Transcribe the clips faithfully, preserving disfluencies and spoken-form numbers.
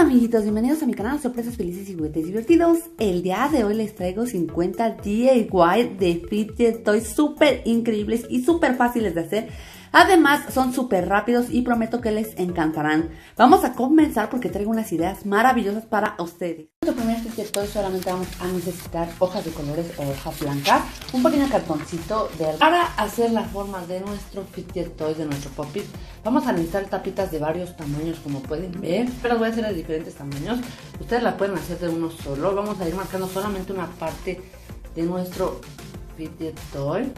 Hola amiguitos, bienvenidos a mi canal Sorpresas Felices y Juguetes Divertidos. El día de hoy les traigo cincuenta D I Y de fidget toys súper increíbles y súper fáciles de hacer. Además son súper rápidos y prometo que les encantarán. Vamos a comenzar porque traigo unas ideas maravillosas para ustedes. Para nuestro primer fidget toy solamente vamos a necesitar hojas de colores o hojas blancas, un pequeño cartoncito de... Para hacer la forma de nuestro fidget toy, de nuestro Pop It, vamos a necesitar tapitas de varios tamaños como pueden ver, pero las voy a hacer de diferentes tamaños. Ustedes la pueden hacer de uno solo. Vamos a ir marcando solamente una parte de nuestro fidget toy.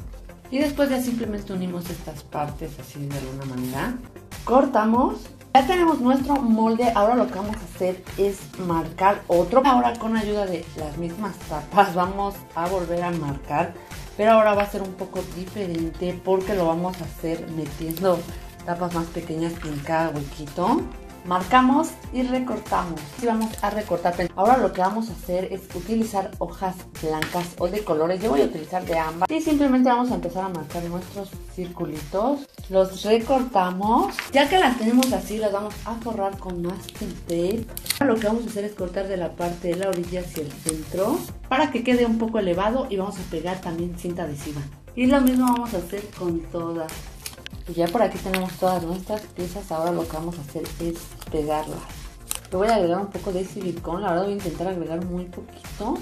Y después ya simplemente unimos estas partes así de alguna manera. Cortamos. Ya tenemos nuestro molde. Ahora lo que vamos a hacer es marcar otro. Ahora con ayuda de las mismas tapas vamos a volver a marcar. Pero ahora va a ser un poco diferente porque lo vamos a hacer metiendo tapas más pequeñas en cada huequito. Marcamos y recortamos. Y vamos a recortar. Ahora lo que vamos a hacer es utilizar hojas blancas o de colores. Yo voy a utilizar de ambas. Y simplemente vamos a empezar a marcar nuestros circulitos. Los recortamos. Ya que las tenemos así, las vamos a forrar con masking tape. Ahora lo que vamos a hacer es cortar de la parte de la orilla hacia el centro, para que quede un poco elevado. Y vamos a pegar también cinta adhesiva. Y lo mismo vamos a hacer con todas. Ya por aquí tenemos todas nuestras piezas. Ahora lo que vamos a hacer es pegarlas. Le voy a agregar un poco de silicón. La verdad voy a intentar agregar muy poquito.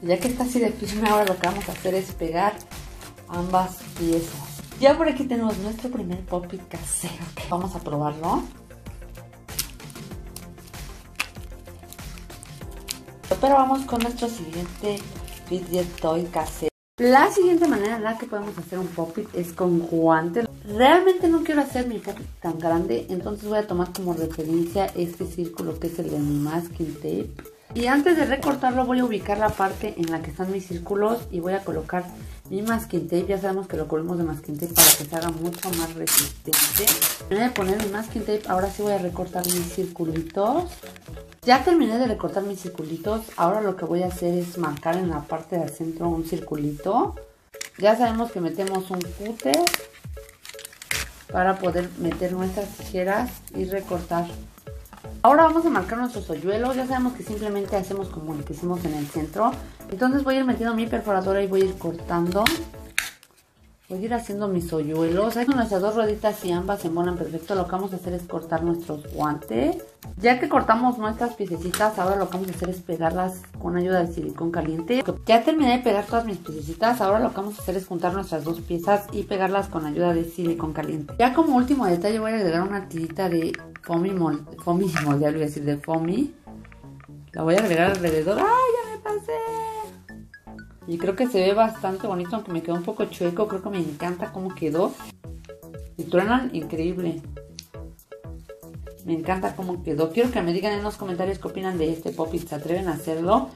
Ya que está así de firme, ahora lo que vamos a hacer es pegar ambas piezas. Ya por aquí tenemos nuestro primer Pop It casero. Vamos a probarlo. Pero vamos con nuestro siguiente fidget toy casero. La siguiente manera en la que podemos hacer un Pop It es con guantes. Realmente no quiero hacer mi Pop It tan grande, entonces voy a tomar como referencia este círculo que es el de mi masking tape. Y antes de recortarlo voy a ubicar la parte en la que están mis círculos y voy a colocar mi masking tape. Ya sabemos que lo colgamos de masking tape para que se haga mucho más resistente. Voy a poner mi masking tape. Ahora sí voy a recortar mis circulitos. Ya terminé de recortar mis circulitos. Ahora lo que voy a hacer es marcar en la parte del centro un circulito. Ya sabemos que metemos un cúter para poder meter nuestras tijeras y recortar. Ahora vamos a marcar nuestros hoyuelos. Ya sabemos que simplemente hacemos como lo que hicimos en el centro. Entonces voy a ir metiendo mi perforadora y voy a ir cortando. Voy a ir haciendo mis hoyuelos. Ahí con nuestras dos rueditas y ambas se embonan perfecto. Lo que vamos a hacer es cortar nuestros guantes. Ya que cortamos nuestras piececitas, ahora lo que vamos a hacer es pegarlas con ayuda de silicón caliente. Ya terminé de pegar todas mis piececitas. Ahora lo que vamos a hacer es juntar nuestras dos piezas y pegarlas con ayuda de silicón caliente. Ya como último detalle voy a agregar una tirita de foamy molde, foamy molde, voy a decir de foamy. La voy a agregar alrededor. ¡Ay, ya me pasé! Y creo que se ve bastante bonito, aunque me quedó un poco chueco. Creo que me encanta cómo quedó. Y truenan increíble. Me encanta cómo quedó. Quiero que me digan en los comentarios qué opinan de este Pop It. ¿Se atreven a hacerlo?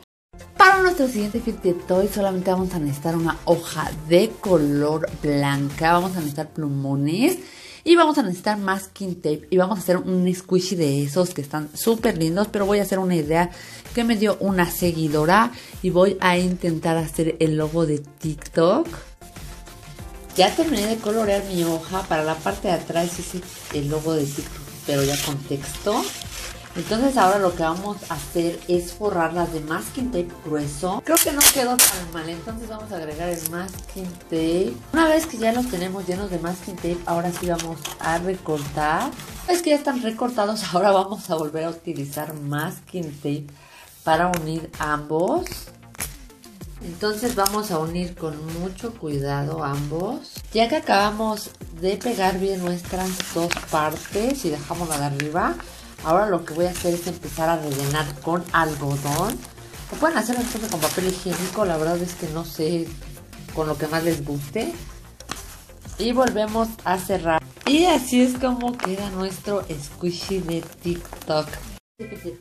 Para nuestro siguiente fidget toy solamente vamos a necesitar una hoja de color blanca. Vamos a necesitar plumones. Y vamos a necesitar masking tape. Y vamos a hacer un squishy de esos que están súper lindos. Pero voy a hacer una idea que me dio una seguidora. Y voy a intentar hacer el logo de TikTok. Ya terminé de colorear mi hoja. Para la parte de atrás hice el logo de TikTok, pero ya con texto. Entonces ahora lo que vamos a hacer es forrarlas de masking tape grueso. Creo que no quedó tan mal, entonces vamos a agregar el masking tape. Una vez que ya los tenemos llenos de masking tape, ahora sí vamos a recortar. Una vez que ya están recortados, ahora vamos a volver a utilizar masking tape para unir ambos. Entonces vamos a unir con mucho cuidado ambos. Ya que acabamos de pegar bien nuestras dos partes y dejamos la de arriba, ahora lo que voy a hacer es empezar a rellenar con algodón. Lo pueden hacer entonces con papel higiénico, la verdad es que no sé, con lo que más les guste. Y volvemos a cerrar. Y así es como queda nuestro squishy de TikTok.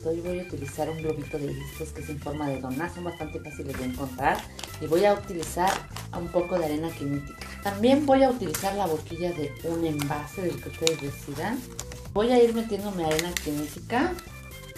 Hoy voy a utilizar un globito de estos que es en forma de dona, son bastante fáciles de encontrar. Y voy a utilizar un poco de arena quinética. También voy a utilizar la boquilla de un envase del que ustedes decidan. Voy a ir metiéndome arena quinética.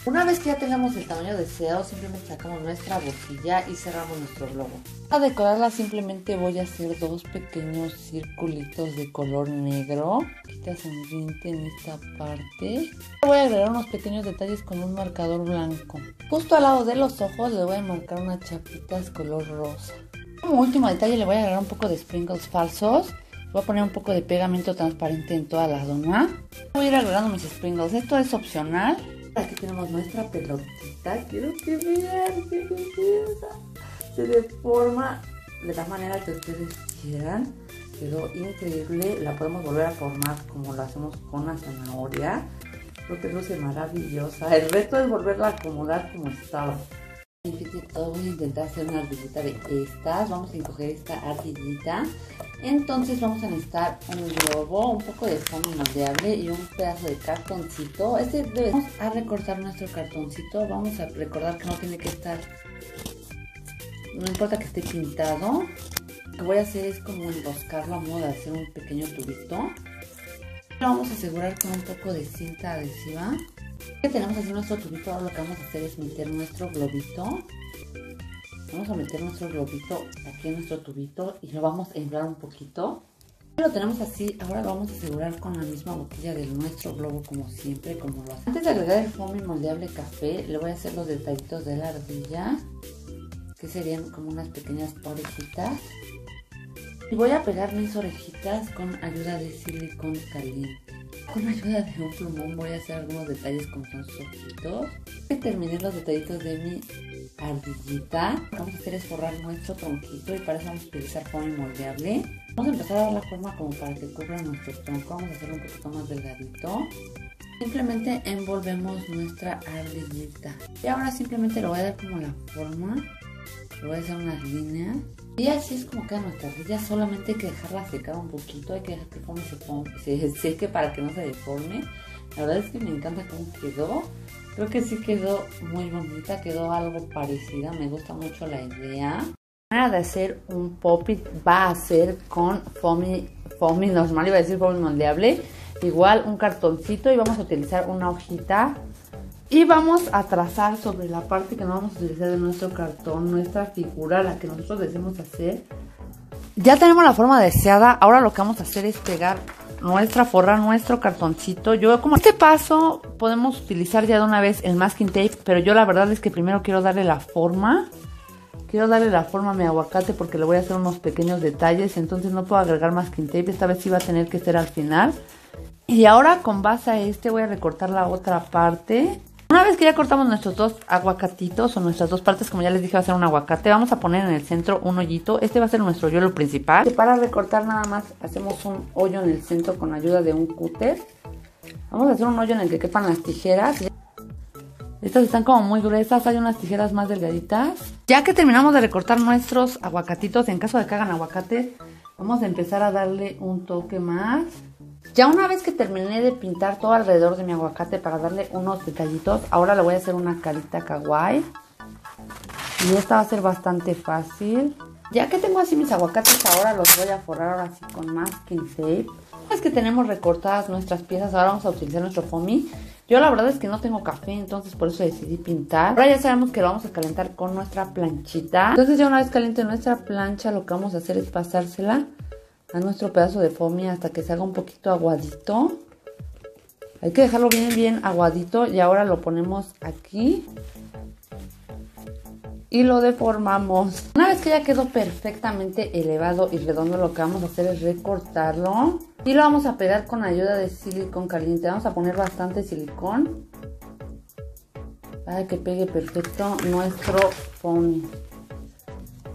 Una vez que ya tengamos el tamaño deseado, simplemente sacamos nuestra boquilla y cerramos nuestro globo. Para decorarla simplemente voy a hacer dos pequeños circulitos de color negro. Aquí carita sonriente en esta parte. Voy a agregar unos pequeños detalles con un marcador blanco. Justo al lado de los ojos le voy a marcar unas chapitas color rosa. Como último detalle le voy a agregar un poco de sprinkles falsos. Voy a poner un poco de pegamento transparente en toda la zona. Voy a ir agregando mis sprinkles. Esto es opcional. Aquí tenemos nuestra pelotita. Quiero que vean qué belleza. Se deforma de la manera que ustedes quieran. Quedó increíble. La podemos volver a formar como lo hacemos con la zanahoria. Creo que luce maravillosa. El reto es volverla a acomodar como estaba. Voy a intentar hacer una ardillita de estas. Vamos a encoger esta ardillita. Entonces vamos a necesitar un globo, un poco de foamy moldeable y un pedazo de cartoncito. Este debe... Vamos a recortar nuestro cartoncito. Vamos a recordar que no tiene que estar... No importa que esté pintado. Lo que voy a hacer es como enroscarlo a modo de hacer un pequeño tubito. Lo vamos a asegurar con un poco de cinta adhesiva. Ya que tenemos así nuestro tubito, ahora lo que vamos a hacer es meter nuestro globito. Vamos a meter nuestro globito aquí en nuestro tubito y lo vamos a inflar un poquito. Ya lo tenemos así, ahora lo vamos a asegurar con la misma botella de nuestro globo como siempre, como lo hacemos. Antes de agregar el foamy moldeable café, le voy a hacer los detallitos de la ardilla, que serían como unas pequeñas orejitas. Y voy a pegar mis orejitas con ayuda de silicón caliente. Con ayuda de un plumón voy a hacer algunos detalles como son sus ojitos. Terminé los detallitos de mi ardillita. Lo que vamos a hacer es forrar nuestro tronquito y para eso vamos a utilizar foamy moldeable. Vamos a empezar a dar la forma como para que cubra nuestro tronco. Vamos a hacerlo un poquito más delgadito. Simplemente envolvemos nuestra ardillita. Y ahora simplemente lo voy a dar como la forma. Le voy a hacer unas líneas. Y así es como queda nuestra ardilla, solamente hay que dejarla secar un poquito, hay que dejar que el foamy se, se seque para que no se deforme. La verdad es que me encanta cómo quedó, creo que sí quedó muy bonita, quedó algo parecida, me gusta mucho la idea. Nada de hacer un Pop It va a ser con foamy, foamy normal, iba a decir foamy moldeable, igual un cartoncito y vamos a utilizar una hojita. Y vamos a trazar sobre la parte que no vamos a utilizar de nuestro cartón, nuestra figura, la que nosotros deseamos hacer. Ya tenemos la forma deseada, ahora lo que vamos a hacer es pegar nuestra forra, nuestro cartoncito. Yo como este paso podemos utilizar ya de una vez el masking tape, pero yo la verdad es que primero quiero darle la forma. Quiero darle la forma a mi aguacate porque le voy a hacer unos pequeños detalles, entonces no puedo agregar masking tape, esta vez sí va a tener que ser al final. Y ahora con base a este voy a recortar la otra parte. Una vez que ya cortamos nuestros dos aguacatitos o nuestras dos partes, como ya les dije, va a ser un aguacate. Vamos a poner en el centro un hoyito. Este va a ser nuestro hoyuelo principal. Y para recortar nada más hacemos un hoyo en el centro con ayuda de un cúter. Vamos a hacer un hoyo en el que quepan las tijeras. Estas están como muy gruesas, hay unas tijeras más delgaditas. Ya que terminamos de recortar nuestros aguacatitos, en caso de que hagan aguacate, vamos a empezar a darle un toque más. Ya una vez que terminé de pintar todo alrededor de mi aguacate para darle unos detallitos, ahora le voy a hacer una carita kawaii. Y esta va a ser bastante fácil. Ya que tengo así mis aguacates, ahora los voy a forrar ahora sí con masking tape. Una vez que tenemos recortadas nuestras piezas, ahora vamos a utilizar nuestro foamy. Yo la verdad es que no tengo café, entonces por eso decidí pintar. Ahora ya sabemos que lo vamos a calentar con nuestra planchita. Entonces ya una vez caliente nuestra plancha, lo que vamos a hacer es pasársela a nuestro pedazo de foamy hasta que se haga un poquito aguadito. Hay que dejarlo bien bien aguadito y ahora lo ponemos aquí y lo deformamos. Una vez que ya quedó perfectamente elevado y redondo, lo que vamos a hacer es recortarlo y lo vamos a pegar con ayuda de silicón caliente. Vamos a poner bastante silicón para que pegue perfecto nuestro foamy.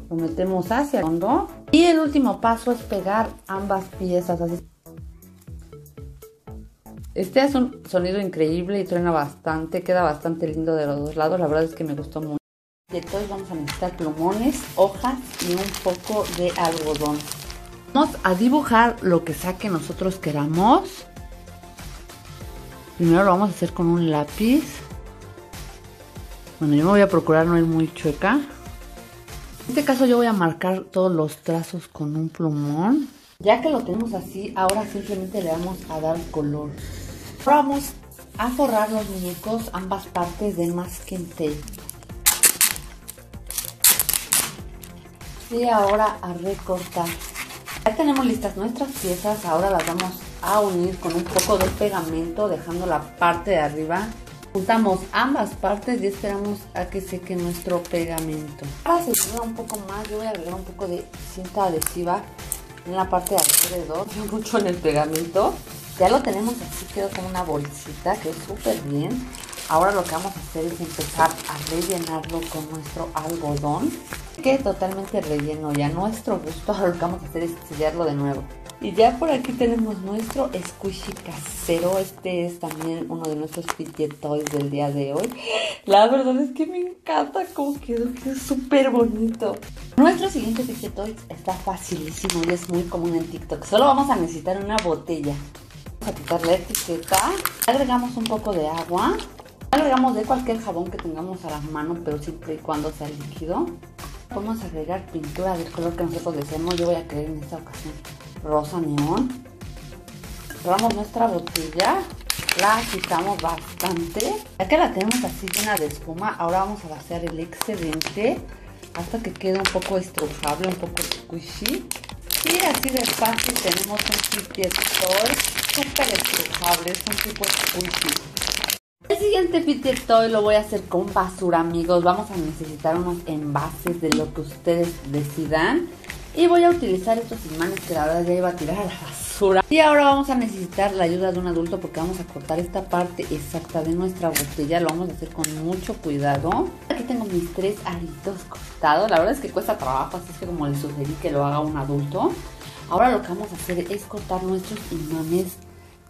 Lo metemos hacia el fondo. Y el último paso es pegar ambas piezas así. Este es un sonido increíble y truena bastante, queda bastante lindo de los dos lados, la verdad es que me gustó mucho. Y entonces vamos a necesitar plumones, hojas y un poco de algodón. Vamos a dibujar lo que sea que nosotros queramos. Primero lo vamos a hacer con un lápiz. Bueno, yo me voy a procurar no ir muy chueca. En este caso yo voy a marcar todos los trazos con un plumón. Ya que lo tenemos así, ahora simplemente le vamos a dar color. Ahora vamos a forrar los muñecos, ambas partes de masking tape. Y ahora a recortar. Ya tenemos listas nuestras piezas, ahora las vamos a unir con un poco de pegamento, dejando la parte de arriba. Juntamos ambas partes y esperamos a que seque nuestro pegamento. Para secar un poco más, yo voy a agregar un poco de cinta adhesiva en la parte de alrededor, no mucho en el pegamento. Ya lo tenemos así, quedó como una bolsita, quedó súper bien. Ahora lo que vamos a hacer es empezar a rellenarlo con nuestro algodón. Quede totalmente relleno y a nuestro gusto. Ahora lo que vamos a hacer es sellarlo de nuevo. Y ya por aquí tenemos nuestro squishy casero. Este es también uno de nuestros fidget toys del día de hoy. La verdad es que me encanta cómo quedó, quedó súper bonito. Nuestro siguiente fidget toy está facilísimo y es muy común en TikTok. Solo vamos a necesitar una botella. Vamos a quitar la etiqueta. Agregamos un poco de agua. Agregamos de cualquier jabón que tengamos a las manos, pero siempre y cuando sea líquido. Vamos a agregar pintura del color que nosotros deseemos. Yo voy a querer en esta ocasión rosa neón. Cerramos nuestra botella, la agitamos bastante. Ya que la tenemos así llena de espuma, ahora vamos a vaciar el excedente hasta que quede un poco estrujable, un poco squishy. Y así de fácil tenemos un fidget toy súper estrujable, es un tipo squishy. El siguiente fidget toy lo voy a hacer con basura, amigos. Vamos a necesitar unos envases de lo que ustedes decidan. Y voy a utilizar estos imanes que la verdad ya iba a tirar a la basura. Y ahora vamos a necesitar la ayuda de un adulto porque vamos a cortar esta parte exacta de nuestra botella. Lo vamos a hacer con mucho cuidado. Aquí tengo mis tres aritos cortados. La verdad es que cuesta trabajo, así es que como les sugerí que lo haga un adulto. Ahora lo que vamos a hacer es cortar nuestros imanes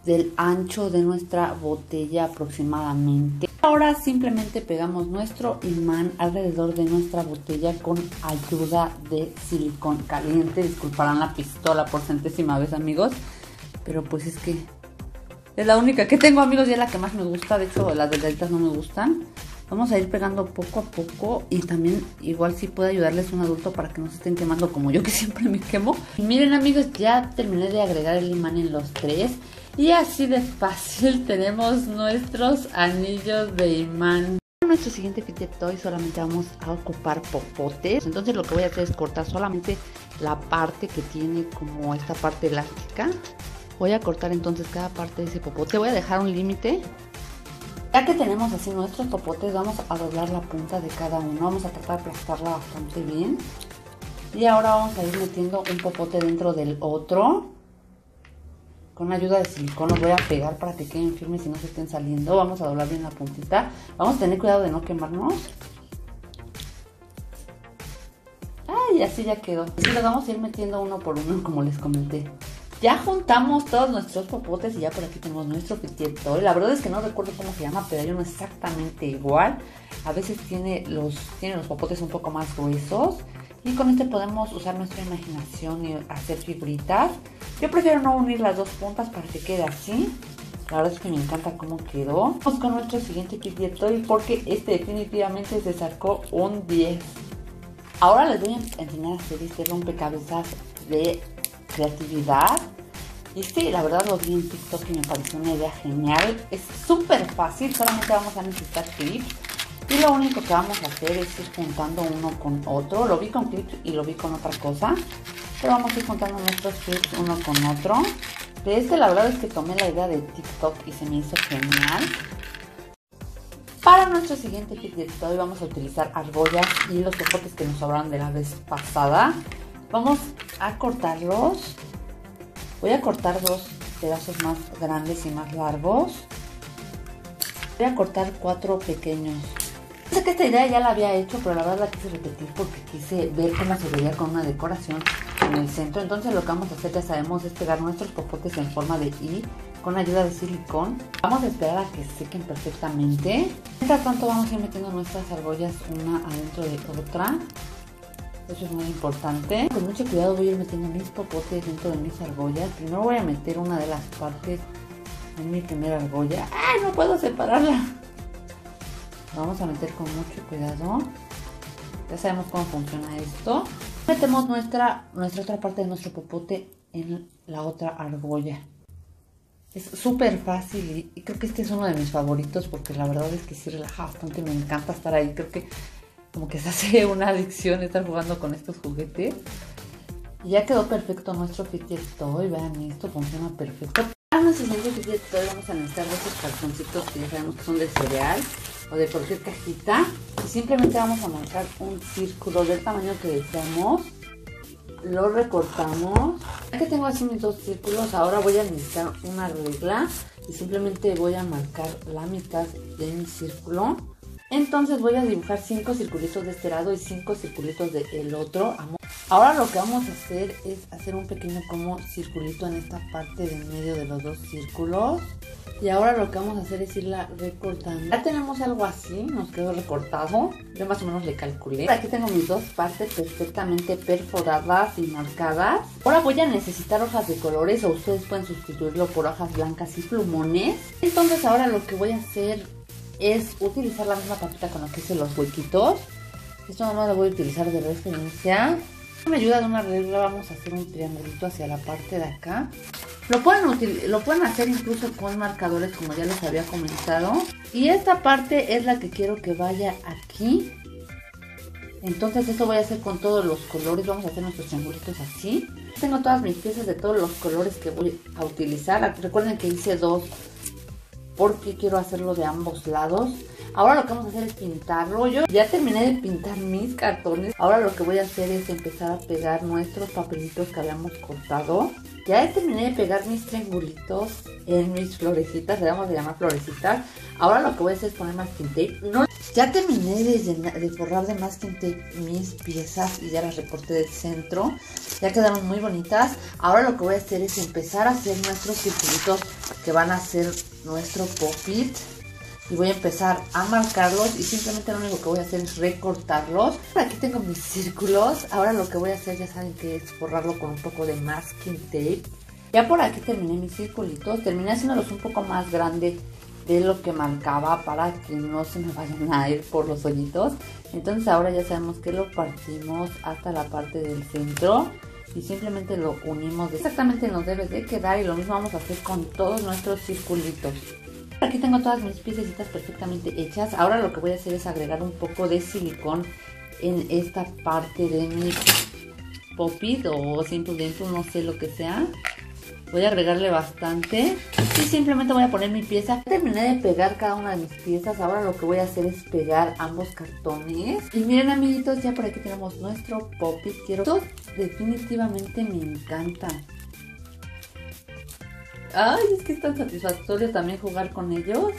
del ancho de nuestra botella aproximadamente. Ahora simplemente pegamos nuestro imán alrededor de nuestra botella con ayuda de silicón caliente. Disculparán la pistola por centésima vez, amigos, pero pues es que es la única que tengo, amigos, y es la que más me gusta. De hecho, las delgaditas no me gustan. Vamos a ir pegando poco a poco y también igual si puede ayudarles un adulto para que no se estén quemando como yo, que siempre me quemo. Y miren, amigos, ya terminé de agregar el imán en los tres. Y así de fácil tenemos nuestros anillos de imán. En nuestro siguiente fidget toy solamente vamos a ocupar popotes. Entonces lo que voy a hacer es cortar solamente la parte que tiene como esta parte elástica. Voy a cortar entonces cada parte de ese popote. Voy a dejar un límite. Ya que tenemos así nuestros popotes, vamos a doblar la punta de cada uno. Vamos a tratar de aplastarla bastante bien. Y ahora vamos a ir metiendo un popote dentro del otro. Con ayuda de silicón los voy a pegar para que queden firmes y no se estén saliendo. Vamos a doblar bien la puntita. Vamos a tener cuidado de no quemarnos. Ah, y así ya quedó. Así los vamos a ir metiendo uno por uno, como les comenté. Ya juntamos todos nuestros popotes y ya por aquí tenemos nuestro fidget toy. La verdad es que no recuerdo cómo se llama, pero hay uno exactamente igual. A veces tiene los, tiene los popotes un poco más gruesos. Y con este podemos usar nuestra imaginación y hacer figuritas. Yo prefiero no unir las dos puntas para que quede así. La verdad es que me encanta cómo quedó. Vamos con nuestro siguiente fidget toy porque este definitivamente se sacó un diez. Ahora les voy a enseñar a hacer este rompecabezas de creatividad. Y este, la verdad, lo vi en TikTok y me pareció una idea genial. Es súper fácil, solamente vamos a necesitar clips. Y lo único que vamos a hacer es ir juntando uno con otro. Lo vi con clips y lo vi con otra cosa. Pero vamos a ir juntando nuestros clips uno con otro. De este, la verdad es que tomé la idea de TikTok y se me hizo genial. Para nuestro siguiente fidget toy vamos a utilizar argollas y los popotes que nos sobraron de la vez pasada. Vamos a cortarlos. Voy a cortar dos pedazos más grandes y más largos. Voy a cortar cuatro pequeños. Sé que esta idea ya la había hecho, pero la verdad la quise repetir porque quise ver cómo se veía con una decoración en el centro. Entonces lo que vamos a hacer, ya sabemos, es pegar nuestros popotes en forma de I con ayuda de silicón. Vamos a esperar a que sequen perfectamente. Mientras tanto vamos a ir metiendo nuestras argollas una adentro de otra. Eso es muy importante. Con mucho cuidado voy a ir metiendo mis popotes dentro de mis argollas. Primero voy a meter una de las partes en mi primera argolla. ¡Ay, no puedo separarla! Vamos a meter con mucho cuidado. Ya sabemos cómo funciona esto. Metemos nuestra, nuestra otra parte de nuestro popote en la otra argolla. Es súper fácil y, y creo que este es uno de mis favoritos porque la verdad es que sí relaja bastante. Me encanta estar ahí. Creo que como que se hace una adicción estar jugando con estos juguetes. Y ya quedó perfecto nuestro fidget toy. Vean, esto funciona perfecto. los siguientes vídeos vamos a necesitar de estos cartoncitos que ya sabemos que son de cereal o de cualquier cajita. Y simplemente vamos a marcar un círculo del tamaño que deseamos. Lo recortamos. Ya que tengo así mis dos círculos, ahora voy a necesitar una regla y simplemente voy a marcar la mitad de mi círculo. Entonces voy a dibujar cinco circulitos de este lado y cinco circulitos del otro. Ahora lo que vamos a hacer es hacer un pequeño como circulito en esta parte del medio de los dos círculos. Y ahora lo que vamos a hacer es irla recortando. Ya tenemos algo así, nos quedó recortado. Yo más o menos le calculé. Aquí tengo mis dos partes perfectamente perforadas y marcadas. Ahora voy a necesitar hojas de colores o ustedes pueden sustituirlo por hojas blancas y plumones. Entonces ahora lo que voy a hacer es utilizar la misma papita con la que hice los huequitos. Esto nomás lo voy a utilizar de referencia. Con ayuda de una regla vamos a hacer un triangulito hacia la parte de acá. Lo pueden, lo pueden hacer incluso con marcadores como ya les había comentado. Y esta parte es la que quiero que vaya aquí. Entonces esto voy a hacer con todos los colores. Vamos a hacer nuestros triangulitos así. Tengo todas mis piezas de todos los colores que voy a utilizar. Recuerden que hice dos porque quiero hacerlo de ambos lados. Ahora lo que vamos a hacer es pintarlo. Yo ya terminé de pintar mis cartones. Ahora lo que voy a hacer es empezar a pegar nuestros papelitos que habíamos cortado. Ya terminé de pegar mis triangulitos en mis florecitas. Le vamos a llamar florecitas. Ahora lo que voy a hacer es poner masking tape. No, ya terminé de, llenar, de forrar de masking tape mis piezas y ya las recorté del centro. Ya quedaron muy bonitas. Ahora lo que voy a hacer es empezar a hacer nuestros circulitos que van a ser nuestro Pop It. Y voy a empezar a marcarlos y simplemente lo único que voy a hacer es recortarlos. Aquí tengo mis círculos. Ahora lo que voy a hacer, ya saben que es forrarlo con un poco de masking tape. Ya por aquí terminé mis circulitos. Terminé haciéndolos un poco más grande de lo que marcaba para que no se me vayan a ir por los hoyitos. Entonces ahora ya sabemos que lo partimos hasta la parte del centro. Y simplemente lo unimos. Exactamente nos debe de quedar y lo mismo vamos a hacer con todos nuestros circulitos. Aquí tengo todas mis piececitas perfectamente hechas. Ahora lo que voy a hacer es agregar un poco de silicón en esta parte de mi Pop It o Simple Dimple, no sé lo que sea. Voy a agregarle bastante y simplemente voy a poner mi pieza. Terminé de pegar cada una de mis piezas. Ahora lo que voy a hacer es pegar ambos cartones. Y miren, amiguitos, ya por aquí tenemos nuestro Pop It. Quiero... Esto definitivamente me encanta. Ay, es que es tan satisfactorio también jugar con ellos.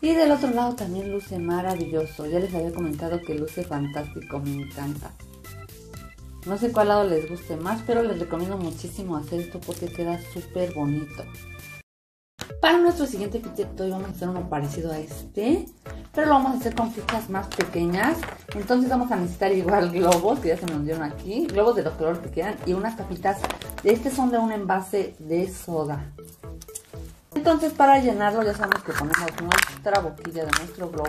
Y del otro lado también luce maravilloso. Ya les había comentado que luce fantástico, me encanta. No sé cuál lado les guste más, pero les recomiendo muchísimo hacer esto porque queda súper bonito. Para nuestro siguiente fidget toy vamos a hacer uno parecido a este, pero lo vamos a hacer con fichas más pequeñas. Entonces vamos a necesitar igual globos, que ya se me hundieron aquí, globos de los colores que quieran y unas tapitas. Este son de un envase de soda. Entonces para llenarlo ya sabemos que ponemos nuestra boquilla de nuestro globo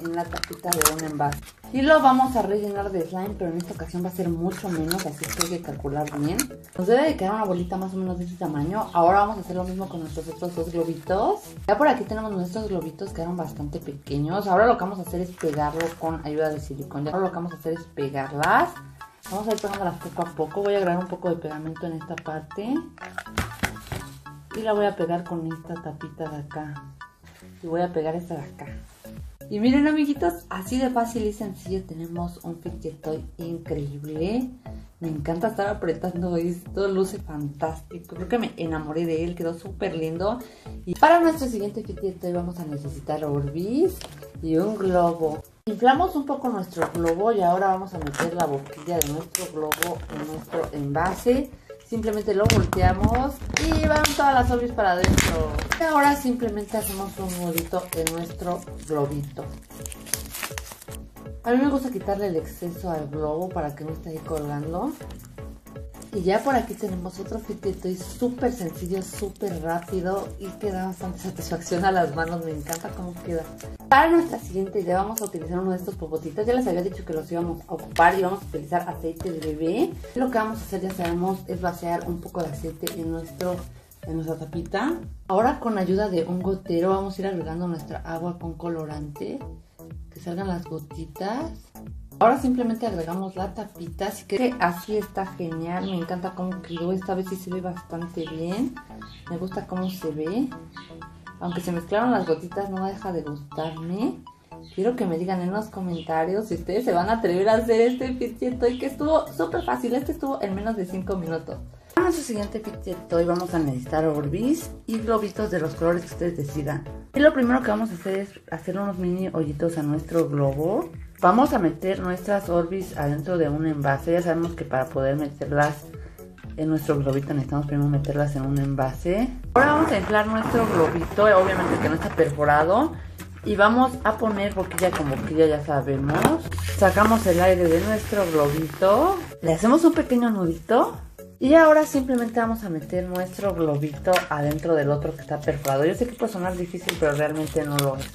en la tapita de un envase. Y lo vamos a rellenar de slime, pero en esta ocasión va a ser mucho menos, así que hay que calcular bien. Nos debe de quedar una bolita más o menos de este tamaño. Ahora vamos a hacer lo mismo con nuestros otros dos globitos. Ya por aquí tenemos nuestros globitos que eran bastante pequeños. Ahora lo que vamos a hacer es pegarlo con ayuda de silicón. Ahora lo que vamos a hacer es pegarlas. Vamos a ir pegándolas poco a poco. Voy a agregar un poco de pegamento en esta parte. Y la voy a pegar con esta tapita de acá. Y voy a pegar esta de acá. Y miren, amiguitos, así de fácil y sencillo tenemos un fidget toy increíble. Me encanta estar apretando esto, luce fantástico. Creo que me enamoré de él, quedó súper lindo. Y para nuestro siguiente fidget toy vamos a necesitar Orbis y un globo. Inflamos un poco nuestro globo y ahora vamos a meter la boquilla de nuestro globo en nuestro envase. Simplemente lo volteamos y van todas las Orbis para adentro. Ahora simplemente hacemos un nudito en nuestro globito. A mí me gusta quitarle el exceso al globo para que no esté ahí colgando. Y ya por aquí tenemos otro fidget toy súper sencillo, súper rápido y que da bastante satisfacción a las manos. Me encanta cómo queda. Para nuestra siguiente ya vamos a utilizar uno de estos popotitos. Ya les había dicho que los íbamos a ocupar y vamos a utilizar aceite de bebé. Lo que vamos a hacer, ya sabemos, es vaciar un poco de aceite en, nuestro, en nuestra tapita. Ahora con ayuda de un gotero vamos a ir agregando nuestra agua con colorante. Que salgan las gotitas. Ahora simplemente agregamos la tapita, así que así está genial, me encanta cómo quedó, esta vez sí se ve bastante bien. Me gusta cómo se ve. Aunque se mezclaron las gotitas, no deja de gustarme. Quiero que me digan en los comentarios si ustedes se van a atrever a hacer este fidget toy, que estuvo súper fácil. Este estuvo en menos de cinco minutos. Para nuestro siguiente fidget toy vamos a necesitar orbis y globitos de los colores que ustedes decidan. Y lo primero que vamos a hacer es hacer unos mini hoyitos a nuestro globo. Vamos a meter nuestras orbis adentro de un envase. Ya sabemos que para poder meterlas en nuestro globito necesitamos primero meterlas en un envase. Ahora vamos a inflar nuestro globito, obviamente que no está perforado. Y vamos a poner boquilla con boquilla, ya sabemos. Sacamos el aire de nuestro globito. Le hacemos un pequeño nudito. Y ahora simplemente vamos a meter nuestro globito adentro del otro que está perforado. Yo sé que puede sonar difícil, pero realmente no lo es.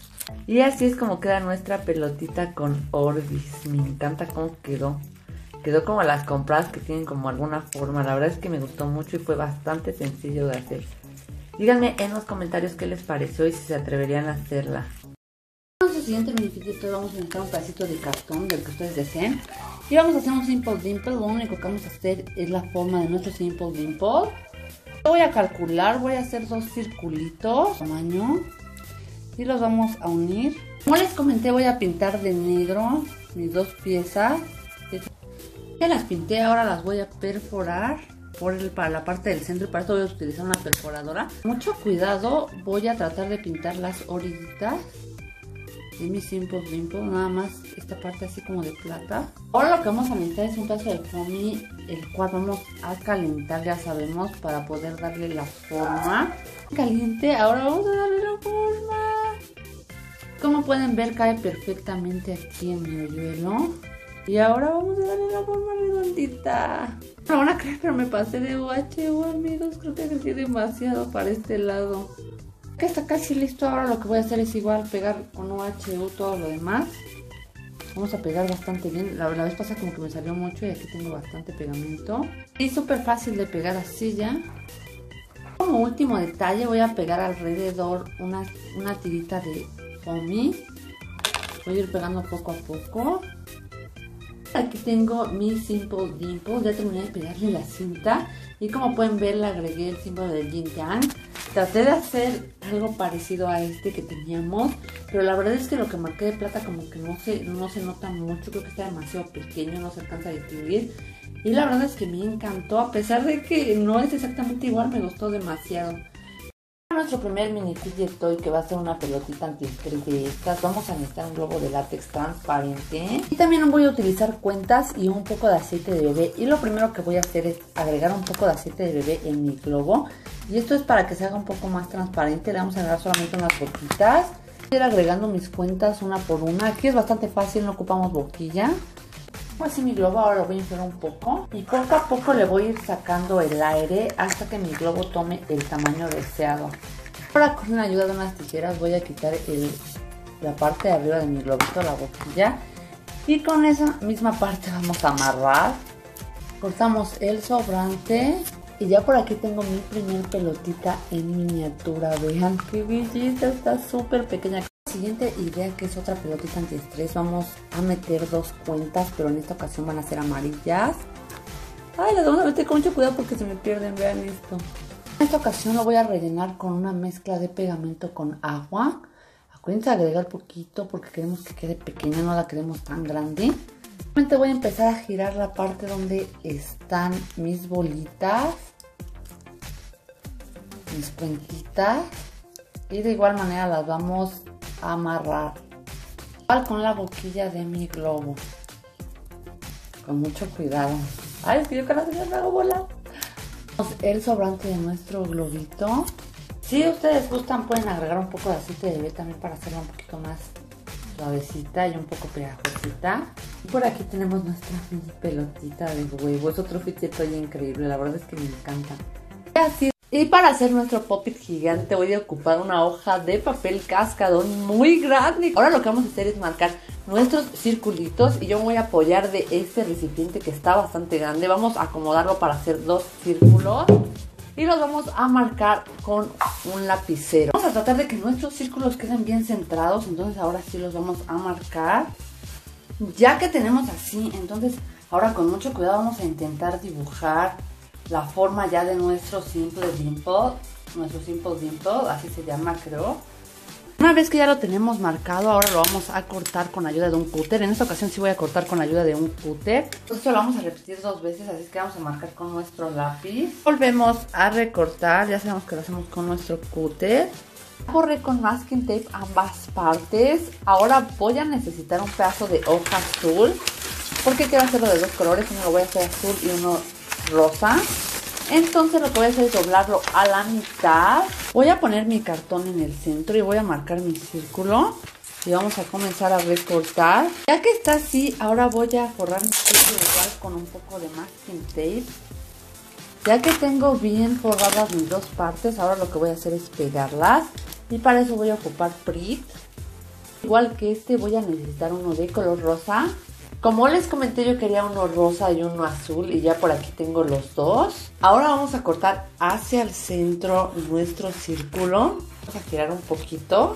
Y así es como queda nuestra pelotita con Orbis. Me encanta cómo quedó. Quedó como las compradas que tienen como alguna forma. La verdad es que me gustó mucho y fue bastante sencillo de hacer. Díganme en los comentarios qué les pareció y si se atreverían a hacerla. Siguiente minifidget vamos a necesitar un pedacito de cartón del que ustedes deseen y vamos a hacer un Simple Dimple. Lo único que vamos a hacer es la forma de nuestro Simple Dimple. Lo voy a calcular, voy a hacer dos circulitos tamaño y los vamos a unir. Como les comenté, voy a pintar de negro mis dos piezas. Ya las pinté, ahora las voy a perforar por el, para la parte del centro, y para esto voy a utilizar una perforadora. Mucho cuidado, voy a tratar de pintar las orillitas de mi Simple Dimple, nada más esta parte así como de plata. Ahora lo que vamos a necesitar es un pedazo de foamy, el cual vamos a calentar, ya sabemos, para poder darle la forma. Caliente, ahora vamos a darle la forma. Como pueden ver, cae perfectamente aquí en mi hoyuelo. Y ahora vamos a darle la forma redondita. No van a creer, pero me pasé de guache, amigos. Creo que crecí demasiado para este lado. Que está casi listo. Ahora lo que voy a hacer es igual pegar con O H U todo lo demás. Vamos a pegar bastante bien. La, la vez pasada como que me salió mucho y aquí tengo bastante pegamento y súper fácil de pegar así. Ya como último detalle voy a pegar alrededor una, una tirita de foamy. Voy a ir pegando poco a poco. Aquí tengo mi Simple Dimple. Ya terminé de pegarle la cinta y como pueden ver le agregué el símbolo del Yin Yang. Traté de hacer algo parecido a este que teníamos, pero la verdad es que lo que marqué de plata como que no se, no se nota mucho, creo que está demasiado pequeño, no se alcanza a distinguir. Y la verdad es que me encantó, a pesar de que no es exactamente igual, me gustó demasiado. Para nuestro primer mini fidget toy, que va a ser una pelotita antiestrés de estas, vamos a necesitar un globo de látex transparente. Y también voy a utilizar cuentas y un poco de aceite de bebé. Y lo primero que voy a hacer es agregar un poco de aceite de bebé en mi globo. Y esto es para que se haga un poco más transparente. Le vamos a agregar solamente unas boquitas. Voy a ir agregando mis cuentas una por una. Aquí es bastante fácil, no ocupamos boquilla. Pues así mi globo, ahora lo voy a inflar un poco. Y poco a poco le voy a ir sacando el aire hasta que mi globo tome el tamaño deseado. Ahora con la ayuda de unas tijeras voy a quitar el, la parte de arriba de mi globito, la boquilla. Y con esa misma parte vamos a amarrar. Cortamos el sobrante. Y ya por aquí tengo mi primer pelotita en miniatura. Vean qué bellita, está súper pequeña. La siguiente idea, que es otra pelotita antiestrés, vamos a meter dos cuentas, pero en esta ocasión van a ser amarillas. Ay, las vamos a meter con mucho cuidado porque se me pierden, vean esto. En esta ocasión lo voy a rellenar con una mezcla de pegamento con agua. Acuérdense de agregar poquito porque queremos que quede pequeña, no la queremos tan grande. Simplemente voy a empezar a girar la parte donde están mis bolitas, mis cuentitas, y de igual manera las vamos a amarrar igual con la boquilla de mi globo, con mucho cuidado. Ay, es que yo cada vez me hago volar. El sobrante de nuestro globito, si ustedes gustan pueden agregar un poco de aceite de bebé también para hacerla un poquito más suavecita y un poco pegajosita. Por aquí tenemos nuestra mini pelotita de huevo. Es otro fidget toy increíble, la verdad es que me encanta. Y así, y para hacer nuestro Pop It gigante voy a ocupar una hoja de papel cascadón muy grande. Ahora lo que vamos a hacer es marcar nuestros circulitos y yo me voy a apoyar de este recipiente que está bastante grande. Vamos a acomodarlo para hacer dos círculos y los vamos a marcar con un lapicero. Vamos a tratar de que nuestros círculos queden bien centrados, entonces ahora sí los vamos a marcar. Ya que tenemos así, entonces ahora con mucho cuidado vamos a intentar dibujar la forma ya de nuestro Simple Dimple, nuestro Simple Dimple, así se llama, creo. Una vez que ya lo tenemos marcado, ahora lo vamos a cortar con ayuda de un cúter. En esta ocasión sí voy a cortar con ayuda de un cúter. Esto lo vamos a repetir dos veces, así que vamos a marcar con nuestro lápiz. Volvemos a recortar, ya sabemos que lo hacemos con nuestro cúter. Borré con masking tape ambas partes. Ahora voy a necesitar un pedazo de hoja azul, porque quiero hacerlo de dos colores, uno lo voy a hacer azul y uno rosa. Entonces lo que voy a hacer es doblarlo a la mitad. Voy a poner mi cartón en el centro y voy a marcar mi círculo. Y vamos a comenzar a recortar. Ya que está así, ahora voy a forrar mi círculo igual con un poco de masking tape. Ya que tengo bien forradas mis dos partes, ahora lo que voy a hacer es pegarlas. Y para eso voy a ocupar Prit. Igual que este, voy a necesitar uno de color rosa. Como les comenté, yo quería uno rosa y uno azul y ya por aquí tengo los dos. Ahora vamos a cortar hacia el centro nuestro círculo. Vamos a girar un poquito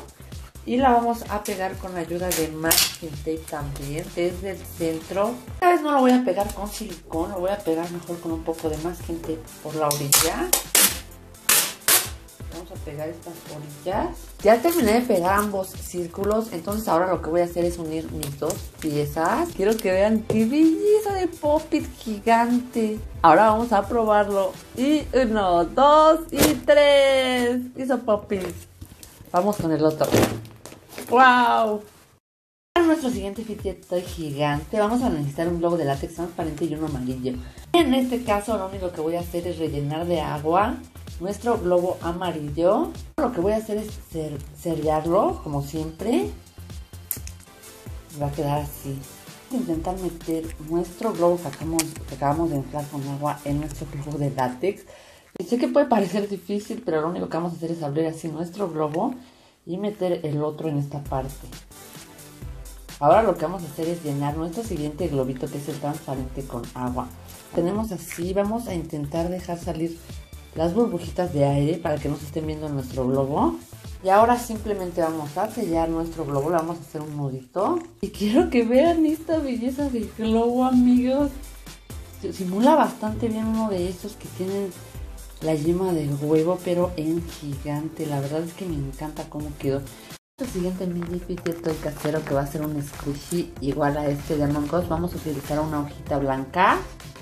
y la vamos a pegar con la ayuda de masking tape también desde el centro. Esta vez no lo voy a pegar con silicón, lo voy a pegar mejor con un poco de masking tape por la orilla. Vamos a pegar estas orillas. Ya terminé de pegar ambos círculos, entonces ahora lo que voy a hacer es unir mis dos piezas. Quiero que vean qué belleza de Pop It gigante. Ahora vamos a probarlo. Y uno, dos y tres. Hizo Pop It. Vamos con el otro. ¡Wow! Para nuestro siguiente fidget toy gigante vamos a necesitar un globo de látex transparente y uno amarillo. En este caso lo único que voy a hacer es rellenar de agua nuestro globo amarillo. Lo que voy a hacer es sellarlo, como siempre. Va a quedar así. Vamos a intentar meter nuestro globo que acabamos, que acabamos de inflar con agua en nuestro globo de látex. Y sé que puede parecer difícil, pero lo único que vamos a hacer es abrir así nuestro globo y meter el otro en esta parte. Ahora lo que vamos a hacer es llenar nuestro siguiente globito, que es el transparente, con agua. Tenemos así, vamos a intentar dejar salir las burbujitas de aire para que no se estén viendo en nuestro globo. Y ahora simplemente vamos a sellar nuestro globo, le vamos a hacer un nudito. Y quiero que vean esta belleza del globo, amigos. Simula bastante bien uno de estos que tienen la yema de huevo, pero en gigante. La verdad es que me encanta cómo quedó. El siguiente mini fidget toy casero, que va a ser un squishy igual a este de Among Us, vamos a utilizar una hojita blanca.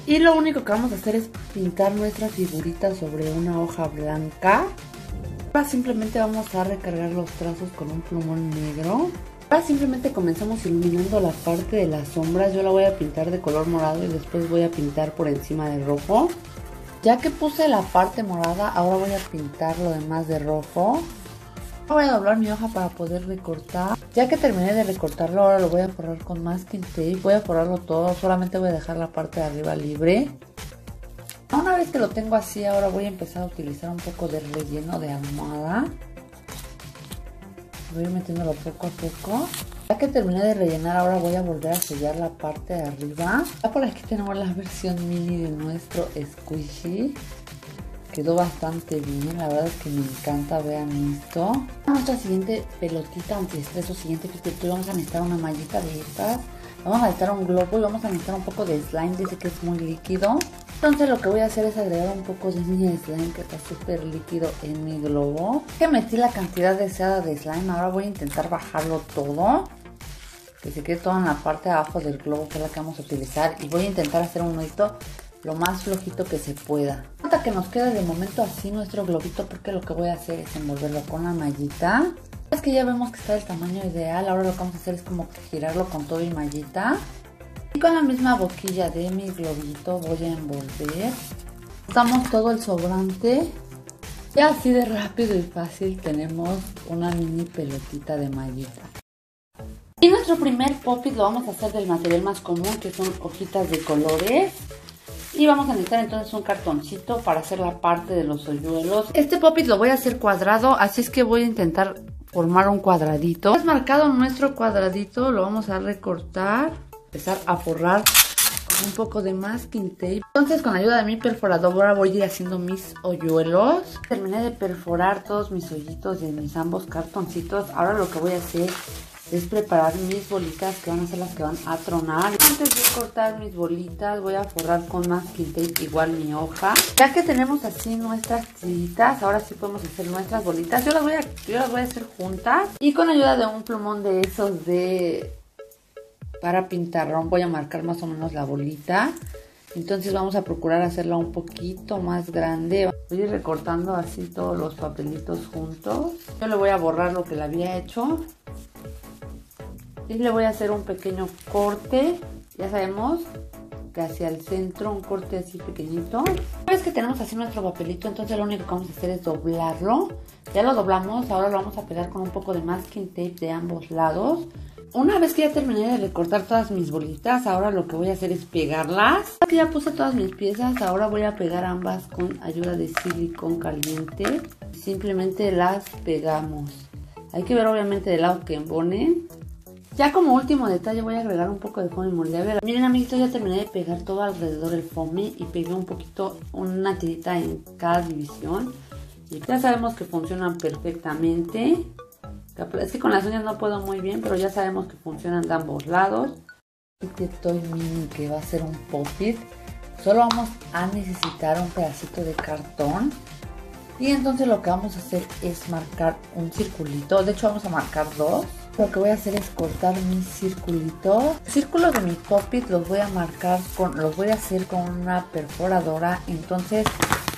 Y lo único que vamos a hacer es pintar nuestra figurita sobre una hoja blanca. Ahora simplemente vamos a recargar los trazos con un plumón negro. Ahora simplemente comenzamos iluminando la parte de las sombras. Yo la voy a pintar de color morado y después voy a pintar por encima de rojo. Ya que puse la parte morada, ahora voy a pintar lo demás de rojo. Voy a doblar mi hoja para poder recortar. Ya que terminé de recortarlo, ahora lo voy a forrar con masking tape. Voy a forrarlo todo, solamente voy a dejar la parte de arriba libre. Una vez que lo tengo así, ahora voy a empezar a utilizar un poco de relleno de almohada. Voy a ir metiéndolo poco a poco. Ya que terminé de rellenar, ahora voy a volver a sellar la parte de arriba. Ya por aquí tenemos la versión mini de nuestro squishy. Quedó bastante bien, la verdad es que me encanta, vean esto. Para nuestra siguiente pelotita, aunque estrés o siguiente fidget, vamos a necesitar una mallita de estas. Vamos a necesitar un globo y vamos a necesitar un poco de slime, dice que es muy líquido. Entonces lo que voy a hacer es agregar un poco de mi slime, que está súper líquido, en mi globo. Ya que metí la cantidad deseada de slime, ahora voy a intentar bajarlo todo. Que se quede todo en la parte de abajo del globo, que es la que vamos a utilizar. Y voy a intentar hacer un nudito lo más flojito que se pueda. Hasta que nos quede de momento así nuestro globito, porque lo que voy a hacer es envolverlo con la mallita. Es que ya vemos que está el tamaño ideal, ahora lo que vamos a hacer es como girarlo con todo y mallita. Y con la misma boquilla de mi globito voy a envolver. Cortamos todo el sobrante. Y así de rápido y fácil tenemos una mini pelotita de mallita. Y nuestro primer Pop It lo vamos a hacer del material más común, que son hojitas de colores. Y vamos a necesitar entonces un cartoncito para hacer la parte de los hoyuelos. Este Pop It lo voy a hacer cuadrado, así es que voy a intentar formar un cuadradito. Hemos marcado nuestro cuadradito, lo vamos a recortar, empezar a forrar con un poco de masking tape. Entonces con la ayuda de mi perforadora voy a ir haciendo mis hoyuelos. Terminé de perforar todos mis hoyitos de mis ambos cartoncitos. Ahora lo que voy a hacer es preparar mis bolitas, que van a ser las que van a tronar. Antes de cortar mis bolitas voy a forrar con masking tape igual mi hoja. Ya que tenemos así nuestras tiritas, ahora sí podemos hacer nuestras bolitas. Yo las voy a, yo las voy a hacer juntas y con ayuda de un plumón de esos de... para pintarrón voy a marcar más o menos la bolita. Entonces vamos a procurar hacerla un poquito más grande. Voy a ir recortando así todos los papelitos juntos. Yo le voy a borrar lo que le había hecho. Y le voy a hacer un pequeño corte. Ya sabemos que hacia el centro, un corte así pequeñito. Una vez que tenemos así nuestro papelito, entonces lo único que vamos a hacer es doblarlo. Ya lo doblamos, ahora lo vamos a pegar con un poco de masking tape de ambos lados. Una vez que ya terminé de recortar todas mis bolitas, ahora lo que voy a hacer es pegarlas. Aquí ya puse todas mis piezas, ahora voy a pegar ambas con ayuda de silicón caliente. Simplemente las pegamos. Hay que ver obviamente del lado que embone. Ya como último detalle voy a agregar un poco de foamy moldeable. Miren amiguitos, ya terminé de pegar todo alrededor del foamy y pegué un poquito, una tirita en cada división. Y ya sabemos que funcionan perfectamente. Es que con las uñas no puedo muy bien, pero ya sabemos que funcionan de ambos lados. Este toy mini que va a ser un Pop It. Solo vamos a necesitar un pedacito de cartón. Y entonces lo que vamos a hacer es marcar un circulito. De hecho vamos a marcar dos. Lo que voy a hacer es cortar mi circulito. Círculos de mi Pop It los voy a marcar con, los voy a hacer con una perforadora. Entonces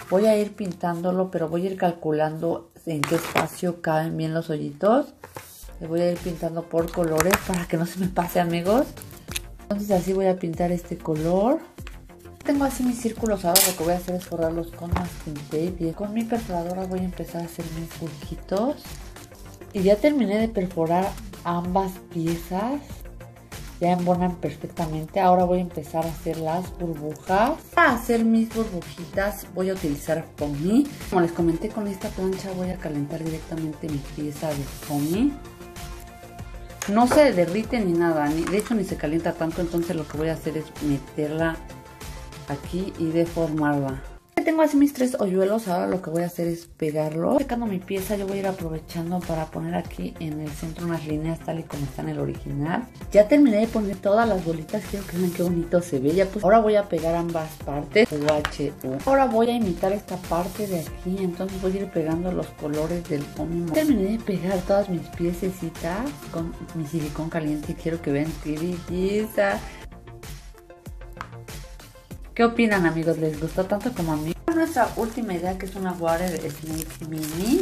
voy a ir pintándolo, pero voy a ir calculando en qué espacio caben bien los hoyitos. Le voy a ir pintando por colores para que no se me pase, amigos. Entonces así voy a pintar este color. Tengo así mis círculos ahora, lo que voy a hacer es forrarlos con masking tape. Y con mi perforadora voy a empezar a hacer mis surquitos. Y ya terminé de perforar ambas piezas. Ya embonan perfectamente. Ahora voy a empezar a hacer las burbujas. Para hacer mis burbujitas voy a utilizar foamy. Como les comenté, con esta plancha voy a calentar directamente mi pieza de foamy. No se derrite ni nada, ni, de hecho ni se calienta tanto. Entonces lo que voy a hacer es meterla aquí y deformarla. Ya tengo así mis tres hoyuelos. Ahora lo que voy a hacer es pegarlo. Secando mi pieza yo voy a ir aprovechando para poner aquí en el centro unas líneas tal y como está en el original. Ya terminé de poner todas las bolitas. Quiero que vean qué bonito se ve. Ya pues ahora voy a pegar ambas partes. U H U. Ahora voy a imitar esta parte de aquí. Entonces voy a ir pegando los colores del foamy. Terminé de pegar todas mis piececitas con mi silicón caliente. Quiero que vean qué belleza. ¿Qué opinan, amigos? ¿Les gustó tanto como a mí? Nuestra última idea, que es una Water Snake Mini.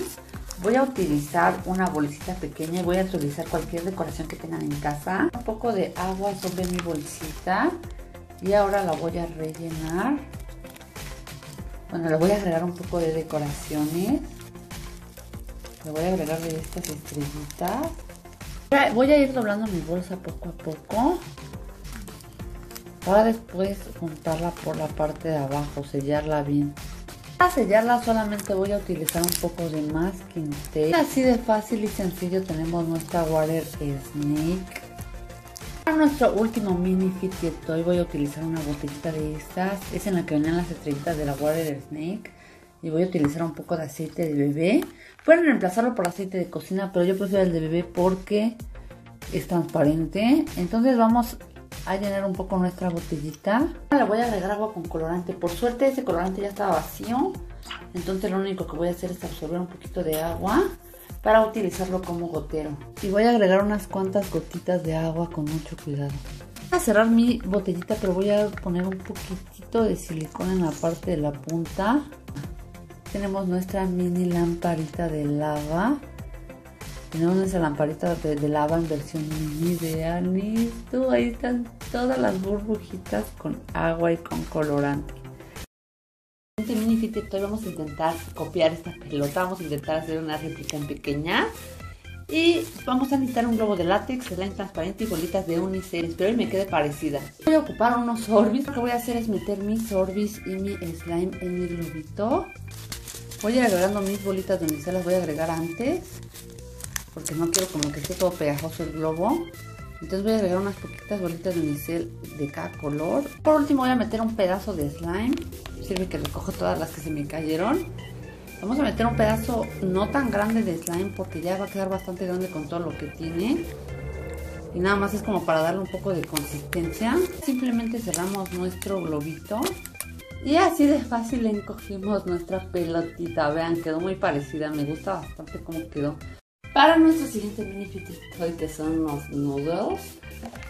Voy a utilizar una bolsita pequeña y voy a utilizar cualquier decoración que tengan en casa. Un poco de agua sobre mi bolsita y ahora la voy a rellenar. Bueno, le voy a agregar un poco de decoraciones. Le voy a agregar de estas estrellitas. Voy a ir doblando mi bolsa poco a poco. Para después juntarla por la parte de abajo, sellarla bien. Para sellarla solamente voy a utilizar un poco de masking tape. Así de fácil y sencillo tenemos nuestra Water Snake. Para nuestro último mini fidget toy voy a utilizar una botellita de estas. Es en la que venían las estrellitas de la Water Snake. Y voy a utilizar un poco de aceite de bebé. Pueden reemplazarlo por aceite de cocina, pero yo prefiero el de bebé porque es transparente. Entonces vamos a llenar un poco nuestra botellita. Ahora le voy a agregar agua con colorante. Por suerte ese colorante ya estaba vacío, entonces lo único que voy a hacer es absorber un poquito de agua para utilizarlo como gotero. Y voy a agregar unas cuantas gotitas de agua con mucho cuidado. Voy a cerrar mi botellita, pero voy a poner un poquitito de silicona en la parte de la punta. Tenemos nuestra mini lamparita de lava. Tenemos nuestra lamparita de, de lava en versión mini. Vean esto, ahí están todas las burbujitas con agua y con colorante. En este mini fidget toy vamos a intentar copiar esta pelota, vamos a intentar hacer una réplica en pequeña. Y vamos a necesitar un globo de látex, slime transparente y bolitas de unicel. Espero y me quede parecida. Voy a ocupar unos Sorbis. Lo que voy a hacer es meter mis Sorbis y mi slime en mi globito. Voy a ir agregando mis bolitas de unicel, las voy a agregar antes, porque no quiero como que esté todo pegajoso el globo. Entonces voy a agregar unas poquitas bolitas de unicel de cada color. Por último voy a meter un pedazo de slime. Sirve que recojo todas las que se me cayeron. Vamos a meter un pedazo no tan grande de slime porque ya va a quedar bastante grande con todo lo que tiene. y nada más es como para darle un poco de consistencia. Simplemente cerramos nuestro globito y así de fácil encogimos nuestra pelotita. Vean, quedó muy parecida, me gusta bastante cómo quedó. Para nuestro siguiente mini fitting toy, que son los noodles,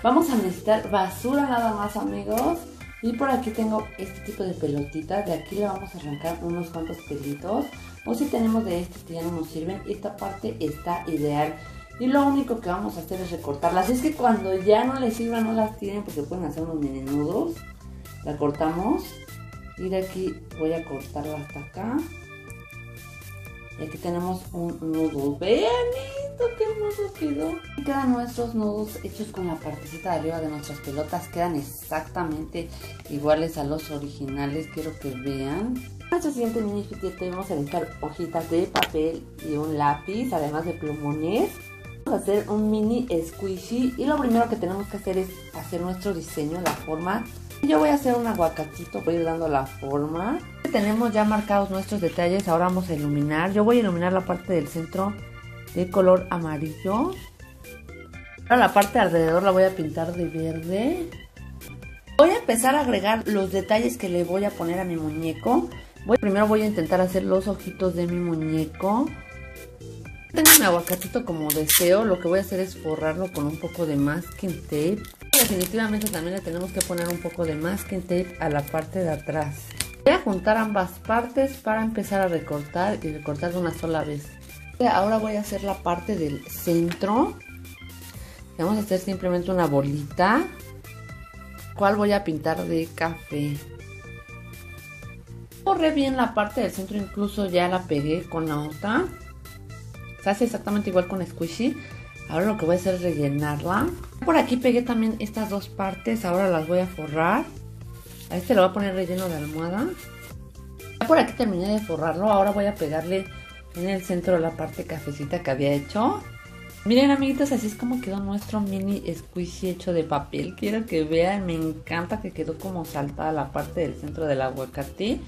vamos a necesitar basura nada más, amigos. Y por aquí tengo este tipo de pelotitas, de aquí le vamos a arrancar unos cuantos pelitos, o si tenemos de estos que ya no nos sirven, esta parte está ideal. Y lo único que vamos a hacer es recortarlas, es que cuando ya no les sirvan no las tiren porque pueden hacer unos mini nudos. La cortamos y de aquí voy a cortarla hasta acá. Y aquí tenemos un nudo, vean esto, qué hermoso quedó. Y quedan nuestros nudos hechos con la partecita de arriba de nuestras pelotas, quedan exactamente iguales a los originales, quiero que vean. En nuestro siguiente mini fitito vamos a necesitar hojitas de papel y un lápiz, además de plumones. Vamos a hacer un mini squishy y lo primero que tenemos que hacer es hacer nuestro diseño, la forma. Yo voy a hacer un aguacatito, voy a ir dando la forma. Tenemos ya marcados nuestros detalles, ahora vamos a iluminar. Yo voy a iluminar la parte del centro de color amarillo. Ahora la parte de alrededor la voy a pintar de verde. Voy a empezar a agregar los detalles que le voy a poner a mi muñeco. Voy, primero voy a intentar hacer los ojitos de mi muñeco. Tengo mi aguacatito como deseo, lo que voy a hacer es forrarlo con un poco de masking tape. Definitivamente también le tenemos que poner un poco de masking tape a la parte de atrás. Voy a juntar ambas partes para empezar a recortar y recortar de una sola vez. Ahora voy a hacer la parte del centro. Vamos a hacer simplemente una bolita, cual voy a pintar de café. Borré bien la parte del centro, incluso ya la pegué con la otra. Se hace exactamente igual con Squishy. Ahora lo que voy a hacer es rellenarla. Por aquí pegué también estas dos partes, ahora las voy a forrar. A este le voy a poner relleno de almohada. Ya por aquí terminé de forrarlo, ahora voy a pegarle en el centro la parte cafecita que había hecho. Miren, amiguitos, así es como quedó nuestro mini squishy hecho de papel. Quiero que vean, me encanta que quedó como saltada la parte del centro del aguacate.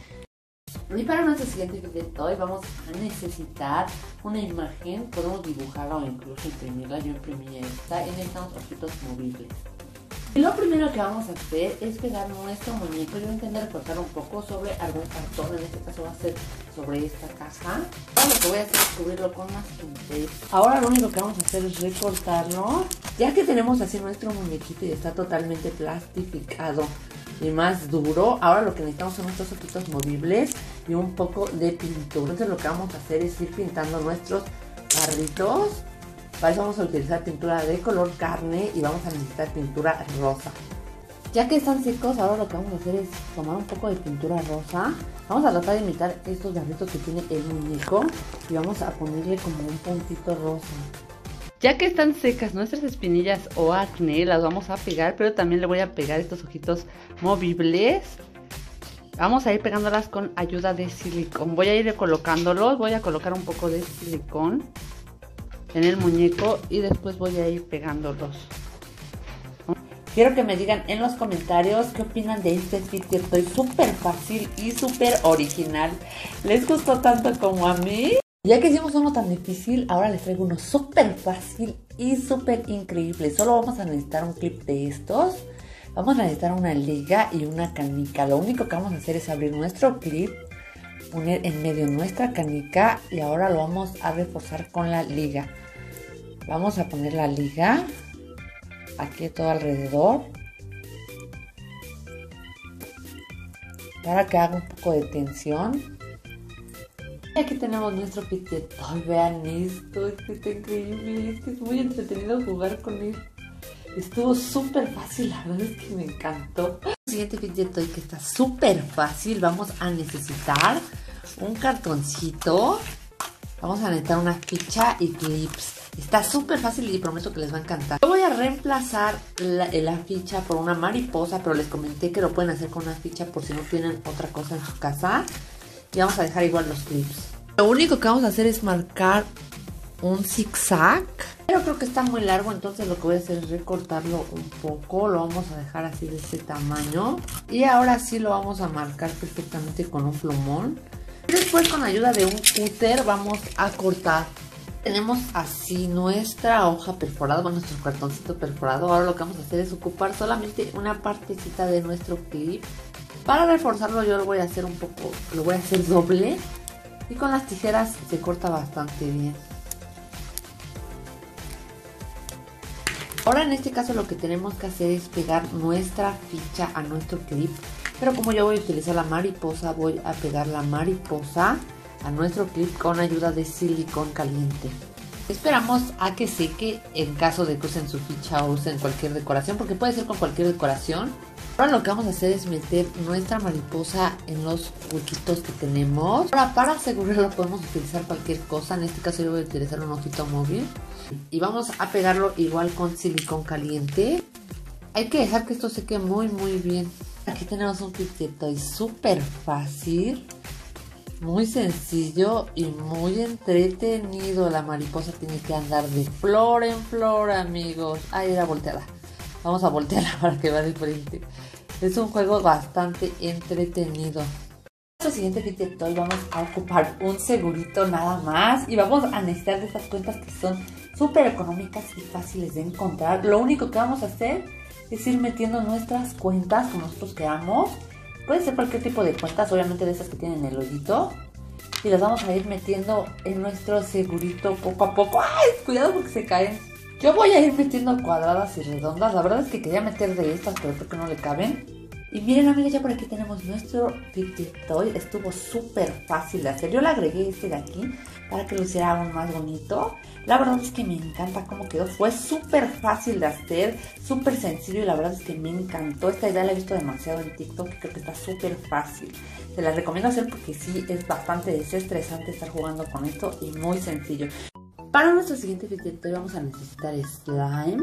Y para nuestro siguiente video de hoy vamos a necesitar una imagen. Podemos dibujarla o incluso imprimirla. Yo imprimí esta y necesitamos objetos movibles. Y lo primero que vamos a hacer es pegar nuestro muñeco. Yo voy a intentar recortar un poco sobre algún cartón, en este caso va a ser sobre esta caja. Ahora lo que voy a hacer es cubrirlo con masking tape. Ahora lo único que vamos a hacer es recortarlo. Ya que tenemos así nuestro muñequito y está totalmente plastificado y más duro, ahora lo que necesitamos son estos ojitos movibles y un poco de pintura. Entonces lo que vamos a hacer es ir pintando nuestros barritos. Para eso vamos a utilizar pintura de color carne y vamos a necesitar pintura rosa. Ya que están secos, ahora lo que vamos a hacer es tomar un poco de pintura rosa. Vamos a tratar de imitar estos barritos que tiene el muñeco y vamos a ponerle como un puntito rosa. Ya que están secas nuestras espinillas o acné, las vamos a pegar, pero también le voy a pegar estos ojitos movibles. Vamos a ir pegándolas con ayuda de silicón. Voy a ir colocándolos, voy a colocar un poco de silicón en el muñeco y después voy a ir pegándolos. Quiero que me digan en los comentarios qué opinan de este fitting toy súper fácil y súper original. ¿Les gustó tanto como a mí? Ya que hicimos uno tan difícil, ahora les traigo uno súper fácil y súper increíble. Solo vamos a necesitar un clip de estos. Vamos a necesitar una liga y una canica. Lo único que vamos a hacer es abrir nuestro clip, poner en medio nuestra canica y ahora lo vamos a reforzar con la liga. Vamos a poner la liga aquí todo alrededor para que haga un poco de tensión. Y aquí tenemos nuestro fitting toy. Vean esto, este está increíble, este es muy entretenido jugar con él. Estuvo súper fácil, la verdad es que me encantó. El siguiente fitting toy que está súper fácil, vamos a necesitar un cartoncito, vamos a necesitar una ficha y clips. Está súper fácil y prometo que les va a encantar. Yo voy a reemplazar la, la ficha por una mariposa, pero les comenté que lo pueden hacer con una ficha por si no tienen otra cosa en su casa. Y vamos a dejar igual los clips. Lo único que vamos a hacer es marcar un zigzag, pero creo que está muy largo, entonces lo que voy a hacer es recortarlo un poco. Lo vamos a dejar así de este tamaño y ahora sí lo vamos a marcar perfectamente con un plumón. Después, con ayuda de un cúter, vamos a cortar Tenemos así nuestra hoja perforada, bueno, nuestro cartoncito perforado. Ahora lo que vamos a hacer es ocupar solamente una partecita de nuestro clip. Para reforzarlo yo lo voy a hacer un poco, lo voy a hacer doble. Y con las tijeras se corta bastante bien. Ahora en este caso lo que tenemos que hacer es pegar nuestra ficha a nuestro clip. Pero como yo voy a utilizar la mariposa, voy a pegar la mariposa a nuestro clip con ayuda de silicón caliente. Esperamos a que seque en caso de que usen su ficha o usen cualquier decoración, porque puede ser con cualquier decoración. Ahora lo que vamos a hacer es meter nuestra mariposa en los huequitos que tenemos. Ahora para asegurarlo podemos utilizar cualquier cosa, en este caso yo voy a utilizar un ojito móvil. Y vamos a pegarlo igual con silicón caliente. Hay que dejar que esto seque muy muy bien. Aquí tenemos un piquete y súper fácil. Muy sencillo y muy entretenido. La mariposa tiene que andar de flor en flor, amigos. Ahí era volteada. Vamos a voltearla para que vea diferente. Es un juego bastante entretenido. En nuestro siguiente kit toy vamos a ocupar un segurito nada más. Y vamos a necesitar de estas cuentas que son súper económicas y fáciles de encontrar. Lo único que vamos a hacer es ir metiendo nuestras cuentas como nosotros queramos. Puede ser cualquier tipo de cuentas, obviamente de esas que tienen el hoyito. Y las vamos a ir metiendo en nuestro segurito poco a poco. ¡Ay! Cuidado porque se caen. Yo voy a ir metiendo cuadradas y redondas. La verdad es que quería meter de estas, pero creo que no le caben. Y miren, amigos, ya por aquí tenemos nuestro Pop-It Toy. Estuvo súper fácil de hacer. Yo le agregué este de aquí para que luciera aún más bonito. La verdad es que me encanta cómo quedó. Fue súper fácil de hacer, súper sencillo y la verdad es que me encantó. Esta idea la he visto demasiado en TikTok y creo que está súper fácil. Se la recomiendo hacer porque sí es bastante desestresante estar jugando con esto y muy sencillo. Para nuestro siguiente video vamos a necesitar slime,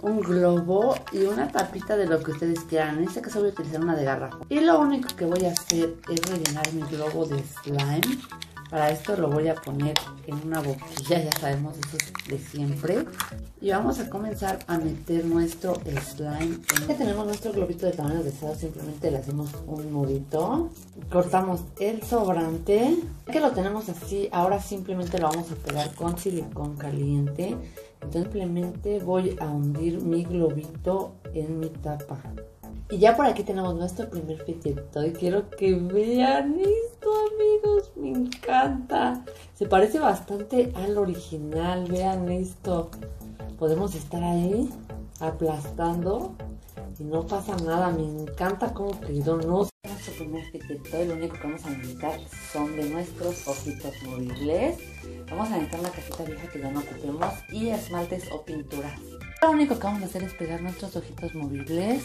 un globo y una tapita de lo que ustedes quieran. En este caso voy a utilizar una de garrafa. Y lo único que voy a hacer es rellenar mi globo de slime. Para esto lo voy a poner en una boquilla, ya sabemos, eso es de siempre. Y vamos a comenzar a meter nuestro slime. Ya tenemos nuestro globito de tamaño deseado, simplemente le hacemos un nudito. Cortamos el sobrante. Ya que lo tenemos así, ahora simplemente lo vamos a pegar con silicón caliente. Entonces simplemente voy a hundir mi globito en mi tapa. Y ya por aquí tenemos nuestro primer Pop-It Toy. Quiero que vean esto, amigos, me encanta. Se parece bastante al original, vean esto. Podemos estar ahí aplastando y no pasa nada, me encanta cómo quedó. No, nuestro primer Pop-It Toy, lo único que vamos a necesitar son de nuestros ojitos movibles. Vamos a necesitar la cajita vieja que ya no ocupemos y esmaltes o pinturas. Lo único que vamos a hacer es pegar nuestros ojitos movibles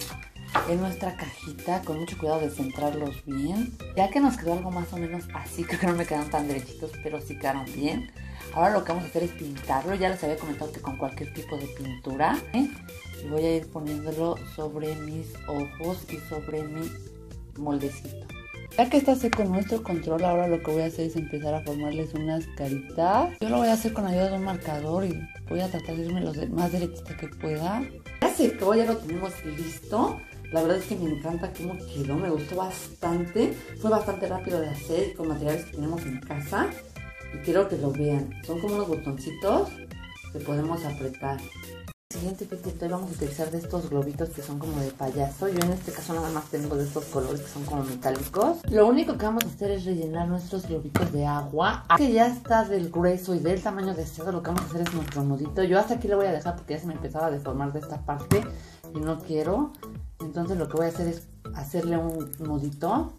en nuestra cajita, con mucho cuidado de centrarlos bien. Ya que nos quedó algo más o menos así, creo que no me quedaron tan derechitos, pero sí quedaron bien. Ahora lo que vamos a hacer es pintarlo. Ya les había comentado que con cualquier tipo de pintura, ¿eh? Voy a ir poniéndolo sobre mis ojos y sobre mi moldecito. Ya que está seco nuestro control, ahora lo que voy a hacer es empezar a formarles unas caritas. Yo lo voy a hacer con ayuda de un marcador y voy a tratar de irme lo más derechita que pueda. Ya se acabó, ya lo tenemos listo. La verdad es que me encanta cómo quedó, me gustó bastante. Fue bastante rápido de hacer con materiales que tenemos en casa. Y quiero que lo vean. Son como unos botoncitos que podemos apretar. El siguiente Pop-It Toy vamos a utilizar de estos globitos que son como de payaso. Yo en este caso nada más tengo de estos colores que son como metálicos. Lo único que vamos a hacer es rellenar nuestros globitos de agua. Que ya está del grueso y del tamaño deseado, lo que vamos a hacer es nuestro nudito. Yo hasta aquí lo voy a dejar porque ya se me empezaba a deformar de esta parte y no quiero. Entonces lo que voy a hacer es hacerle un nudito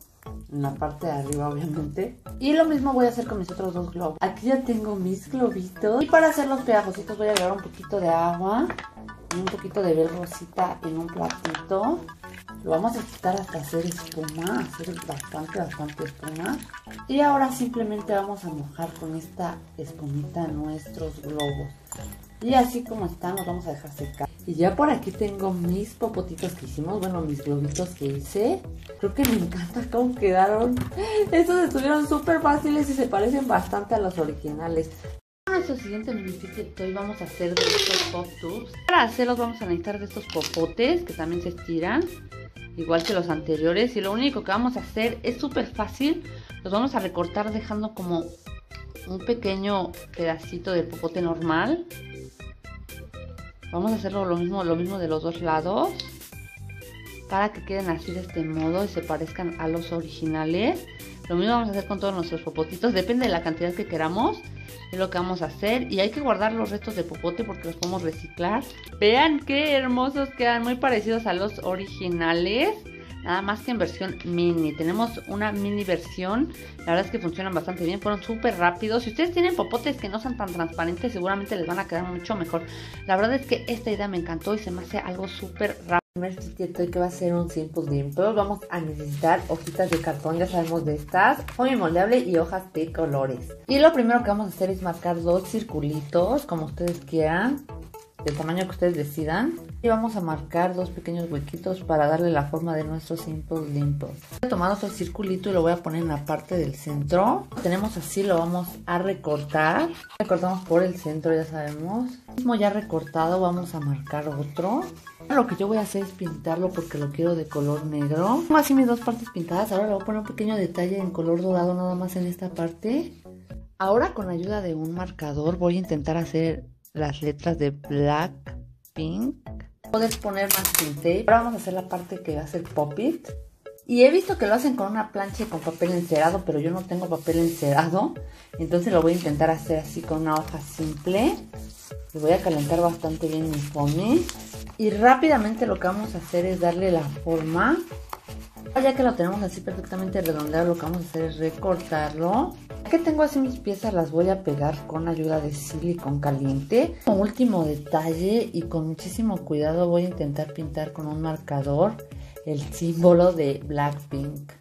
en la parte de arriba, obviamente. Y lo mismo voy a hacer con mis otros dos globos. Aquí ya tengo mis globitos. Y para hacer los pegajositos voy a agregar un poquito de agua y un poquito de gel rosita en un platito. Lo vamos a quitar hasta hacer espuma, hacer bastante, bastante espuma. Y ahora simplemente vamos a mojar con esta espumita nuestros globos. Y así como están los vamos a dejar secar. Y ya por aquí tengo mis popotitos que hicimos, bueno, mis globitos que hice. Creo que me encanta cómo quedaron. Estos estuvieron súper fáciles y se parecen bastante a los originales. Para nuestro siguiente Pop-It Toy vamos a hacer de estos pop tubes. Para hacerlos vamos a necesitar de estos popotes que también se estiran, igual que los anteriores. Y lo único que vamos a hacer es súper fácil. Los vamos a recortar dejando como un pequeño pedacito del popote normal. Vamos a hacerlo lo mismo, lo mismo de los dos lados, para que queden así de este modo y se parezcan a los originales. Lo mismo vamos a hacer con todos nuestros popotitos, depende de la cantidad que queramos, es lo que vamos a hacer. Y hay que guardar los restos de popote porque los podemos reciclar. Vean qué hermosos quedan, muy parecidos a los originales, nada más que en versión mini. Tenemos una mini versión, la verdad es que funcionan bastante bien, fueron súper rápidos. Si ustedes tienen popotes que no son tan transparentes, seguramente les van a quedar mucho mejor. La verdad es que esta idea me encantó y se me hace algo súper rápido. El primer sitio que va a ser un Simple Dimple. Vamos a necesitar hojitas de cartón, ya sabemos de estas, foamy moldeable y hojas de colores. Y lo primero que vamos a hacer es marcar dos circulitos, como ustedes quieran, del tamaño que ustedes decidan. Y vamos a marcar dos pequeños huequitos para darle la forma de nuestro Simple Dimple. He tomado otro circulito y lo voy a poner en la parte del centro. Lo tenemos así, lo vamos a recortar. Recortamos por el centro, ya sabemos. Mismo ya recortado, vamos a marcar otro. Lo que yo voy a hacer es pintarlo porque lo quiero de color negro. Tengo así mis dos partes pintadas. Ahora le voy a poner un pequeño detalle en color dorado nada más en esta parte. Ahora con la ayuda de un marcador voy a intentar hacer las letras de Blackpink. Puedes poner más tinte. Ahora vamos a hacer la parte que va a ser Pop It. Y he visto que lo hacen con una plancha y con papel encerado, pero yo no tengo papel encerado. Entonces lo voy a intentar hacer así con una hoja simple. Le voy a calentar bastante bien mi foamy. Y rápidamente lo que vamos a hacer es darle la forma. Ya que lo tenemos así perfectamente redondeado, lo que vamos a hacer es recortarlo. Ya que tengo así mis piezas, las voy a pegar con ayuda de silicón caliente. Como último detalle y con muchísimo cuidado voy a intentar pintar con un marcador el símbolo de Blackpink.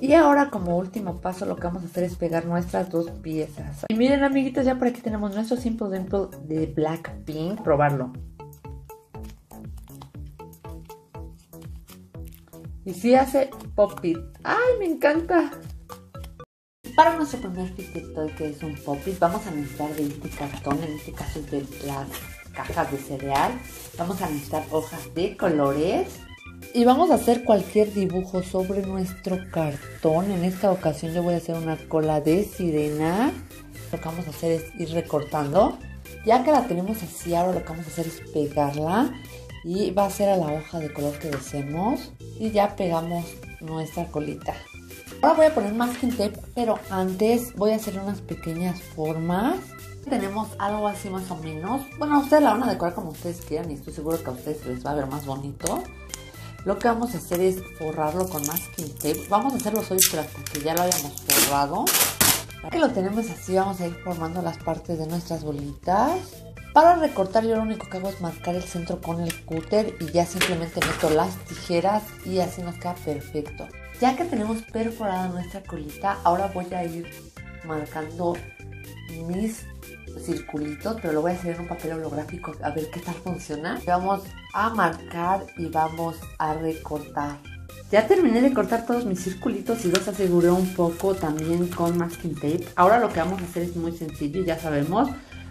Y ahora como último paso lo que vamos a hacer es pegar nuestras dos piezas. Y miren amiguitos, ya por aquí tenemos nuestro Simple Dimple de Blackpink. Probarlo. Y sí hace Pop It. ¡Ay, me encanta! Para nuestro primer fidget toy, que es un Pop It, vamos a necesitar de este cartón, en este caso es de las cajas de cereal. Vamos a necesitar hojas de colores. Y vamos a hacer cualquier dibujo sobre nuestro cartón. En esta ocasión yo voy a hacer una cola de sirena. Lo que vamos a hacer es ir recortando. Ya que la tenemos así, ahora lo que vamos a hacer es pegarla. Y va a ser a la hoja de color que deseemos. Y ya pegamos nuestra colita. Ahora voy a poner masking tape, pero antes voy a hacer unas pequeñas formas. Tenemos algo así más o menos. Bueno, ustedes la van a decorar como ustedes quieran y estoy seguro que a ustedes les va a ver más bonito. Lo que vamos a hacer es forrarlo con masking tape. Vamos a hacer los hoyos porque ya lo habíamos forrado. Ya que lo tenemos así, vamos a ir formando las partes de nuestras bolitas. Para recortar yo lo único que hago es marcar el centro con el cúter y ya simplemente meto las tijeras y así nos queda perfecto. Ya que tenemos perforada nuestra colita, ahora voy a ir marcando mis circulitos, pero lo voy a hacer en un papel holográfico a ver qué tal funciona. Vamos a marcar y vamos a recortar. Ya terminé de cortar todos mis circulitos y los aseguré un poco también con masking tape. Ahora lo que vamos a hacer es muy sencillo, ya sabemos.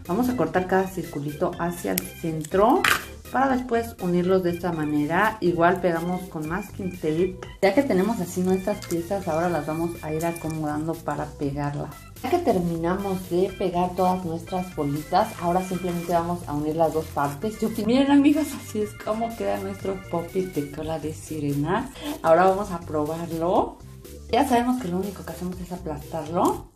Vamos a cortar cada circulito hacia el centro para después unirlos de esta manera. Igual pegamos con masking tape. Ya que tenemos así nuestras piezas, ahora las vamos a ir acomodando para pegarlas. Ya que terminamos de pegar todas nuestras bolitas, ahora simplemente vamos a unir las dos partes. Yo, miren amigos, así es como queda nuestro Pop It de cola de sirena. Ahora vamos a probarlo. Ya sabemos que lo único que hacemos es aplastarlo.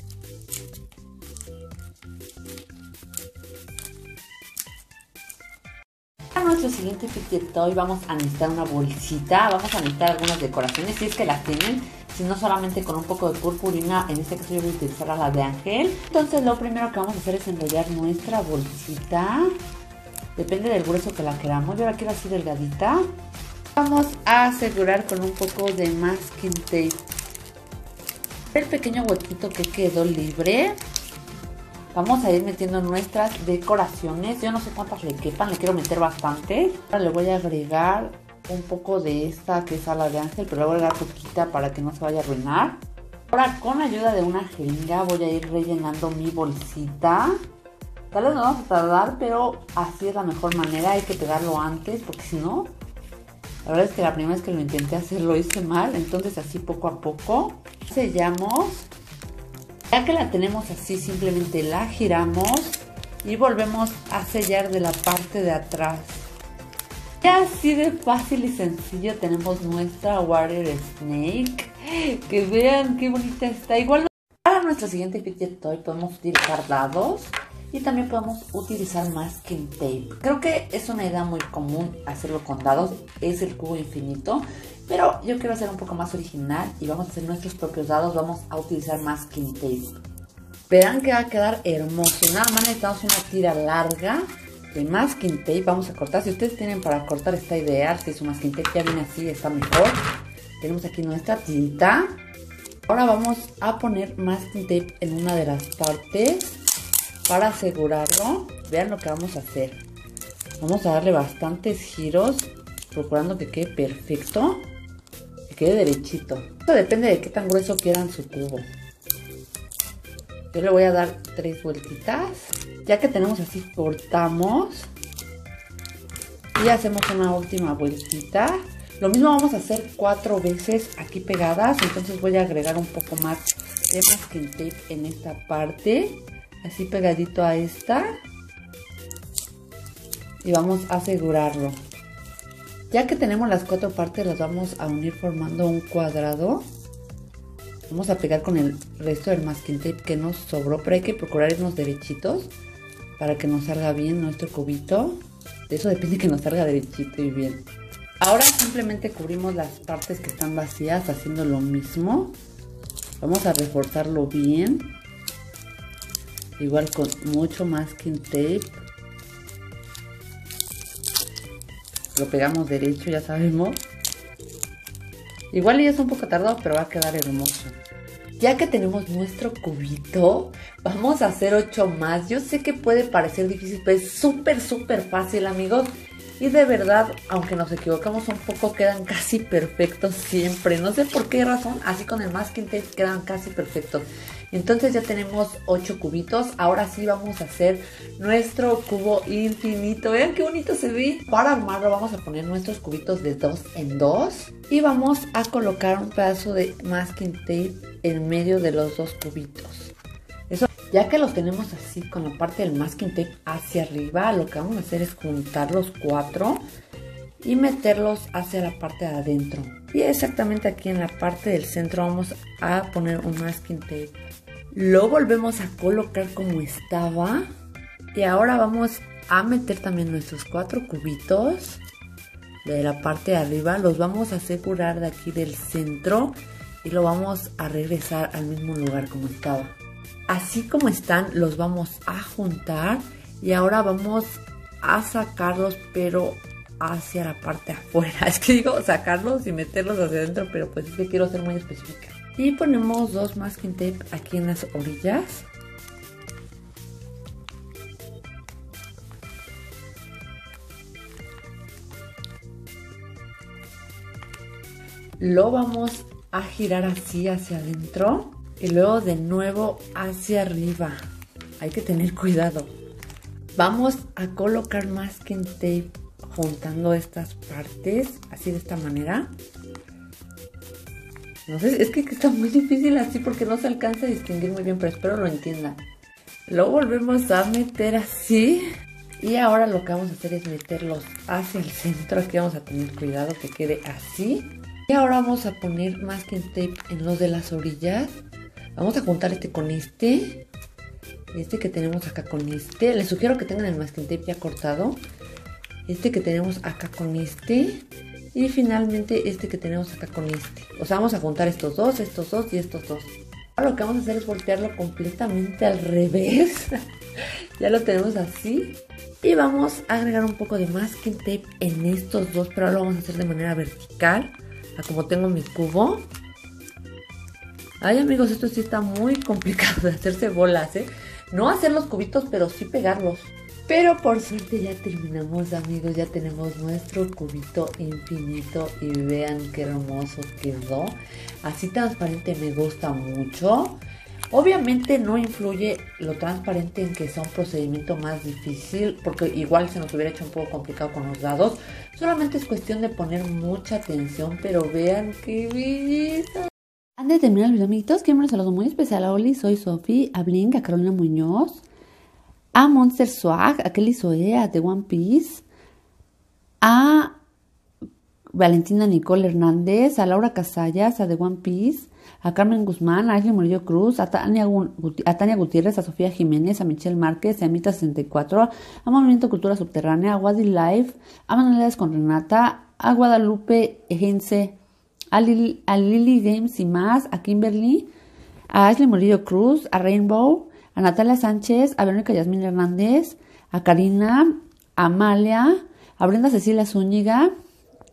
Nuestro siguiente fidget toy vamos a necesitar una bolsita, vamos a necesitar algunas decoraciones si es que las tienen, si no solamente con un poco de purpurina, en este caso yo voy a utilizar a la de ángel. Entonces lo primero que vamos a hacer es enrollar nuestra bolsita, depende del grueso que la queramos, yo la quiero así delgadita. Vamos a asegurar con un poco de masking tape el pequeño huequito que quedó libre. Vamos a ir metiendo nuestras decoraciones. Yo no sé cuántas le quepan, le quiero meter bastante. Ahora le voy a agregar un poco de esta que es a la de ángel, pero le voy a agregar poquita para que no se vaya a arruinar. Ahora con ayuda de una jeringa voy a ir rellenando mi bolsita. Tal vez no vamos a tardar, pero así es la mejor manera. Hay que pegarlo antes porque si no, la verdad es que la primera vez que lo intenté hacer lo hice mal. Entonces así poco a poco sellamos. Ya que la tenemos así, simplemente la giramos y volvemos a sellar de la parte de atrás. Ya así de fácil y sencillo tenemos nuestra Water Snake. Que vean qué bonita está. Igual para nuestro siguiente fidget toy podemos utilizar dados y también podemos utilizar masking tape. Creo que es una idea muy común hacerlo con dados, es el cubo infinito, pero yo quiero hacer un poco más original y vamos a hacer nuestros propios dados. Vamos a utilizar masking tape. Verán que va a quedar hermoso. Nada más necesitamos una tira larga de masking tape. Vamos a cortar. Si ustedes tienen para cortar, está ideal. Si su masking tape ya viene así, está mejor. Tenemos aquí nuestra tinta. Ahora vamos a poner masking tape en una de las partes para asegurarlo. Vean lo que vamos a hacer. Vamos a darle bastantes giros, procurando que quede perfecto, que quede derechito. Esto depende de qué tan grueso quieran su cubo. Yo le voy a dar tres vueltitas. Ya que tenemos así, cortamos y hacemos una última vueltita. Lo mismo vamos a hacer cuatro veces aquí pegadas. Entonces voy a agregar un poco más de masking tape en esta parte, así pegadito a esta, y vamos a asegurarlo. Ya que tenemos las cuatro partes, las vamos a unir formando un cuadrado. Vamos a pegar con el resto del masking tape que nos sobró, pero hay que procurar irnos derechitos para que nos salga bien nuestro cubito. De eso depende, que nos salga derechito y bien. Ahora simplemente cubrimos las partes que están vacías haciendo lo mismo. Vamos a reforzarlo bien, igual con mucho masking tape. Lo pegamos derecho, ya sabemos. Igual ya es un poco tardado, pero va a quedar hermoso. Ya que tenemos nuestro cubito, vamos a hacer ocho más. Yo sé que puede parecer difícil, pero es súper, súper fácil, amigos. Y de verdad, aunque nos equivocamos un poco, quedan casi perfectos siempre. No sé por qué razón, así con el masking tape quedan casi perfectos. Entonces ya tenemos ocho cubitos. Ahora sí vamos a hacer nuestro cubo infinito. Vean qué bonito se ve. Para armarlo vamos a poner nuestros cubitos de dos en dos. Y vamos a colocar un pedazo de masking tape en medio de los dos cubitos. Eso, ya que los tenemos así con la parte del masking tape hacia arriba, lo que vamos a hacer es juntar los cuatro y meterlos hacia la parte de adentro. Y exactamente aquí en la parte del centro vamos a poner un masking tape. Lo volvemos a colocar como estaba. Y ahora vamos a meter también nuestros cuatro cubitos de la parte de arriba. Los vamos a asegurar de aquí del centro y lo vamos a regresar al mismo lugar como estaba. Así como están, los vamos a juntar y ahora vamos a sacarlos, pero hacia la parte de afuera. Es que digo sacarlos y meterlos hacia adentro, pero pues es que quiero ser muy específica. Y ponemos dos masking tape aquí en las orillas. Lo vamos a girar así hacia adentro. Y luego de nuevo hacia arriba. Hay que tener cuidado. Vamos a colocar masking tape juntando estas partes. Así, de esta manera. No sé, es que está muy difícil así porque no se alcanza a distinguir muy bien. Pero espero lo entiendan. Lo volvemos a meter así. Y ahora lo que vamos a hacer es meterlos hacia el centro. Aquí vamos a tener cuidado que quede así. Y ahora vamos a poner masking tape en los de las orillas. Vamos a juntar este con este. Este que tenemos acá con este. Les sugiero que tengan el masking tape ya cortado. Este que tenemos acá con este. Y finalmente este que tenemos acá con este. O sea, vamos a juntar estos dos, estos dos y estos dos. Ahora lo que vamos a hacer es voltearlo completamente al revés. Ya lo tenemos así. Y vamos a agregar un poco de masking tape en estos dos. Pero ahora lo vamos a hacer de manera vertical. A como tengo mi cubo. Ay, amigos, esto sí está muy complicado de hacerse bolas, ¿eh? No hacer los cubitos, pero sí pegarlos. Pero por suerte ya terminamos, amigos. Ya tenemos nuestro cubito infinito y vean qué hermoso quedó. Así transparente me gusta mucho. Obviamente no influye lo transparente en que sea un procedimiento más difícil, porque igual se nos hubiera hecho un poco complicado con los dados. Solamente es cuestión de poner mucha atención, pero vean qué belleza. de terminar los amiguitos, quiero un saludo muy especial a Oli, soy Sofi, a Blink, a Carolina Muñoz, a Monster Swag, a Kelly Zoe, a The One Piece, a Valentina Nicole Hernández, a Laura Casallas, a The One Piece, a Carmen Guzmán, a Ángel Murillo Cruz, a Tania, Guti a Tania Gutiérrez, a Sofía Jiménez, a Michelle Márquez, a Amita sesenta y cuatro, a Movimiento Cultura Subterránea, a Wadi Life, a Manuelas con Renata, a Guadalupe Ejense, a, Lil a Lily Games y más, a Kimberly, a Ashley Murillo Cruz, a Rainbow, a Natalia Sánchez, a Verónica Yasmín Hernández, a Karina, a Amalia, a Brenda Cecilia Zúñiga,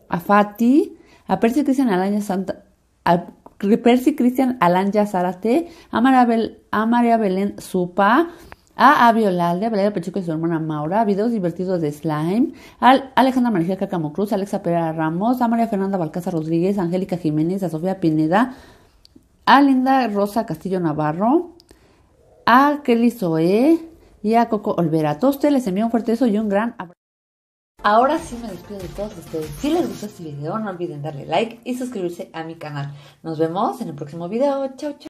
a Fati, a Percy Cristian Alaña Santa, a Percy Cristian Alanja Zárate, a María Belén Supa, a Aviolalde, a Valeria Pacheco y su hermana Maura, videos divertidos de Slime, a Alejandra María Cacamo Cruz, a Alexa Pereira Ramos, a María Fernanda Balcázar Rodríguez, a Angélica Jiménez, a Sofía Pineda, a Linda Rosa Castillo Navarro, a Kelly Zoe y a Coco Olvera. A todos ustedes les envío un fuerte beso y un gran abrazo. Ahora sí me despido de todos ustedes. Si les gustó este video, no olviden darle like y suscribirse a mi canal. Nos vemos en el próximo video. Chao, chao.